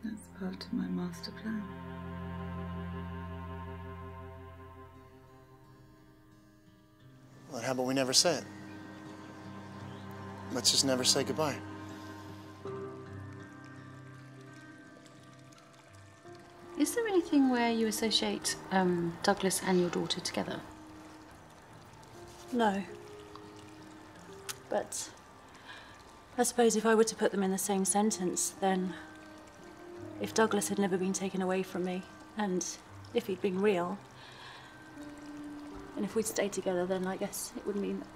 That's part of my master plan. Well, how about we never say it? Let's just never say goodbye. Is there anything where you associate um, Douglas and your daughter together? No. But I suppose if I were to put them in the same sentence, then if Douglas had never been taken away from me, and if he'd been real, and if we'd stayed together, then I guess it would mean that.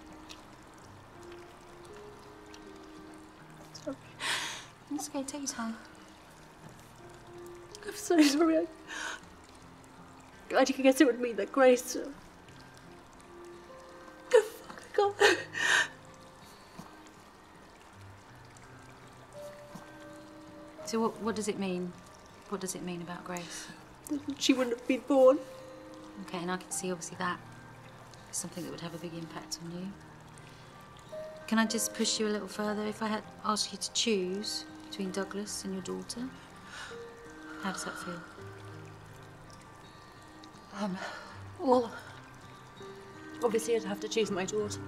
Sorry. It's okay, take your time. I'm so sorry. I, I guess it would mean that Grace. Oh, fuck, I can't. So what, what does it mean? What does it mean about Grace? She wouldn't have been born. Okay, and I can see obviously that is something that would have a big impact on you. Can I just push you a little further? If I had asked you to choose between Douglas and your daughter, how does that feel? Um, well, obviously I'd have to choose my daughter.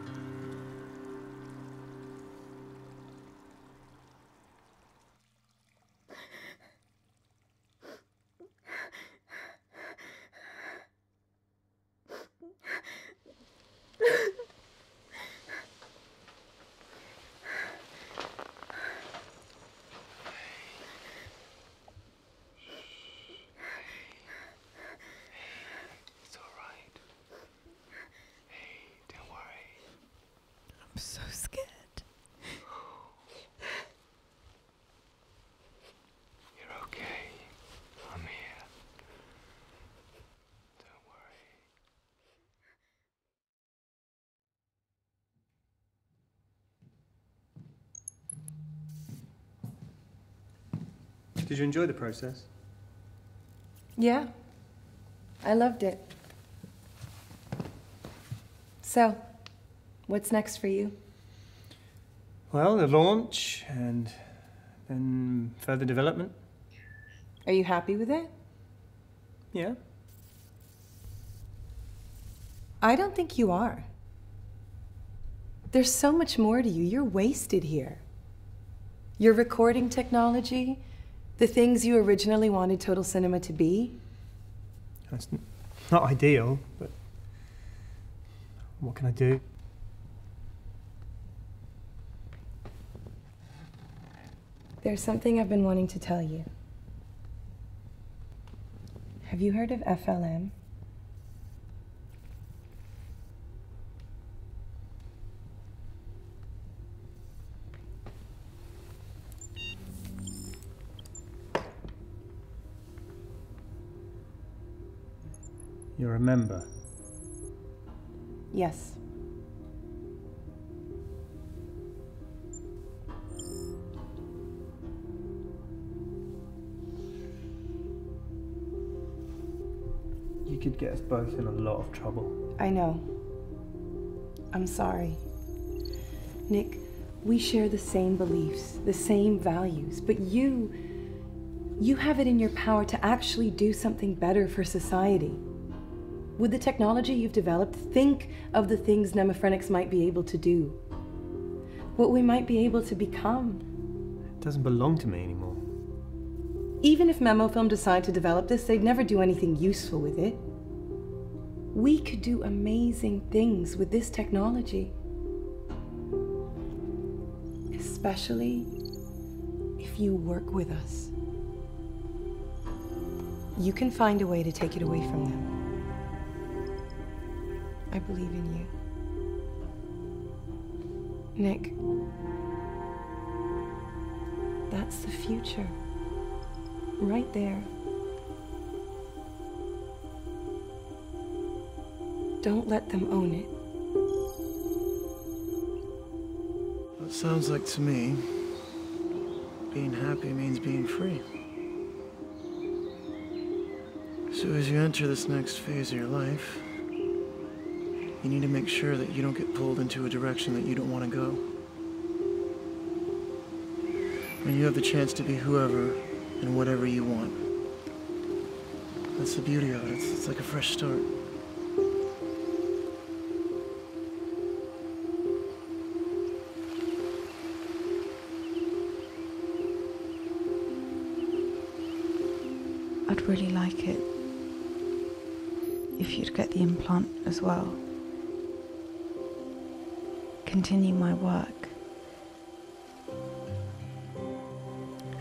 Did you enjoy the process? Yeah, I loved it. So, what's next for you? Well, the launch and then further development. Are you happy with it? Yeah. I don't think you are. There's so much more to you. You're wasted here. Your recording technology, the things you originally wanted Total Cinema to be? It's not ideal, but what can I do? There's something I've been wanting to tell you. Have you heard of F L M? You remember? Yes. You could get us both in a lot of trouble. I know. I'm sorry. Nick, we share the same beliefs, the same values, but you, you have it in your power to actually do something better for society. With the technology you've developed, think of the things mnemophrenics might be able to do. What we might be able to become. It doesn't belong to me anymore. Even if Memofilm decide to develop this, they'd never do anything useful with it. We could do amazing things with this technology. Especially if you work with us. You can find a way to take it away from them. I believe in you. Nick, that's the future, right there. Don't let them own it. Well, it sounds like to me, being happy means being free. So as you enter this next phase of your life, you need to make sure that you don't get pulled into a direction that you don't want to go. And you have the chance to be whoever and whatever you want. That's the beauty of it. It's, it's like a fresh start. I'd really like it if you'd get the implant as well. Continue my work.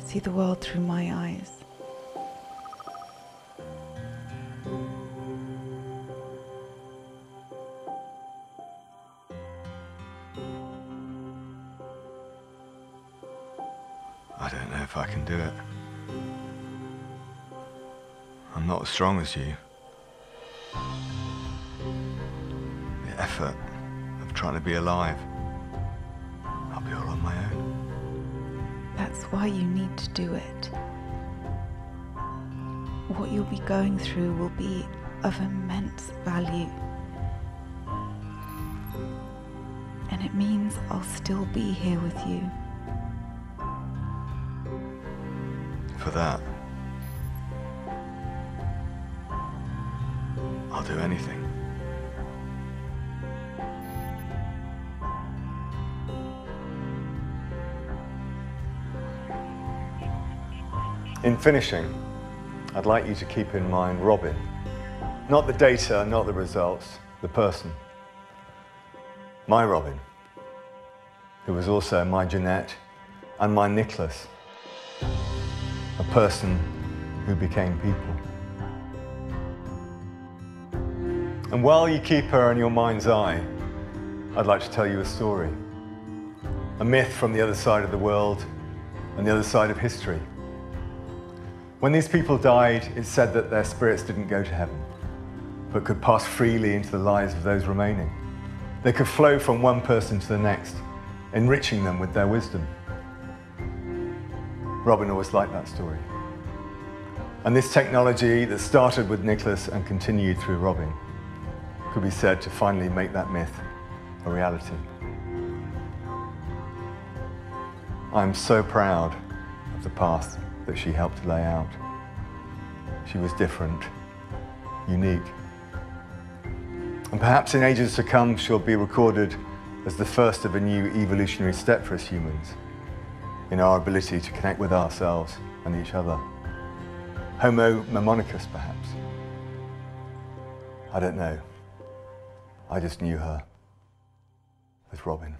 See the world through my eyes. I don't know if I can do it. I'm not as strong as you. The effort of trying to be alive. I'll be all on my own. That's why you need to do it. What you'll be going through will be of immense value. And it means I'll still be here with you. For that, I'll do anything. In finishing, I'd like you to keep in mind Robin. Not the data, not the results, the person. My Robin, who was also my Jeanette and my Nicholas. A person who became people. And while you keep her in your mind's eye, I'd like to tell you a story. A myth from the other side of the world and the other side of history. When these people died, it's said that their spirits didn't go to heaven, but could pass freely into the lives of those remaining. They could flow from one person to the next, enriching them with their wisdom. Robin always liked that story. And this technology that started with Nicholas and continued through Robin could be said to finally make that myth a reality. I'm so proud of the path that she helped to lay out. She was different, unique. And perhaps in ages to come, she'll be recorded as the first of a new evolutionary step for us humans in our ability to connect with ourselves and each other. Homo mnemonicus, perhaps. I don't know. I just knew her with Robin.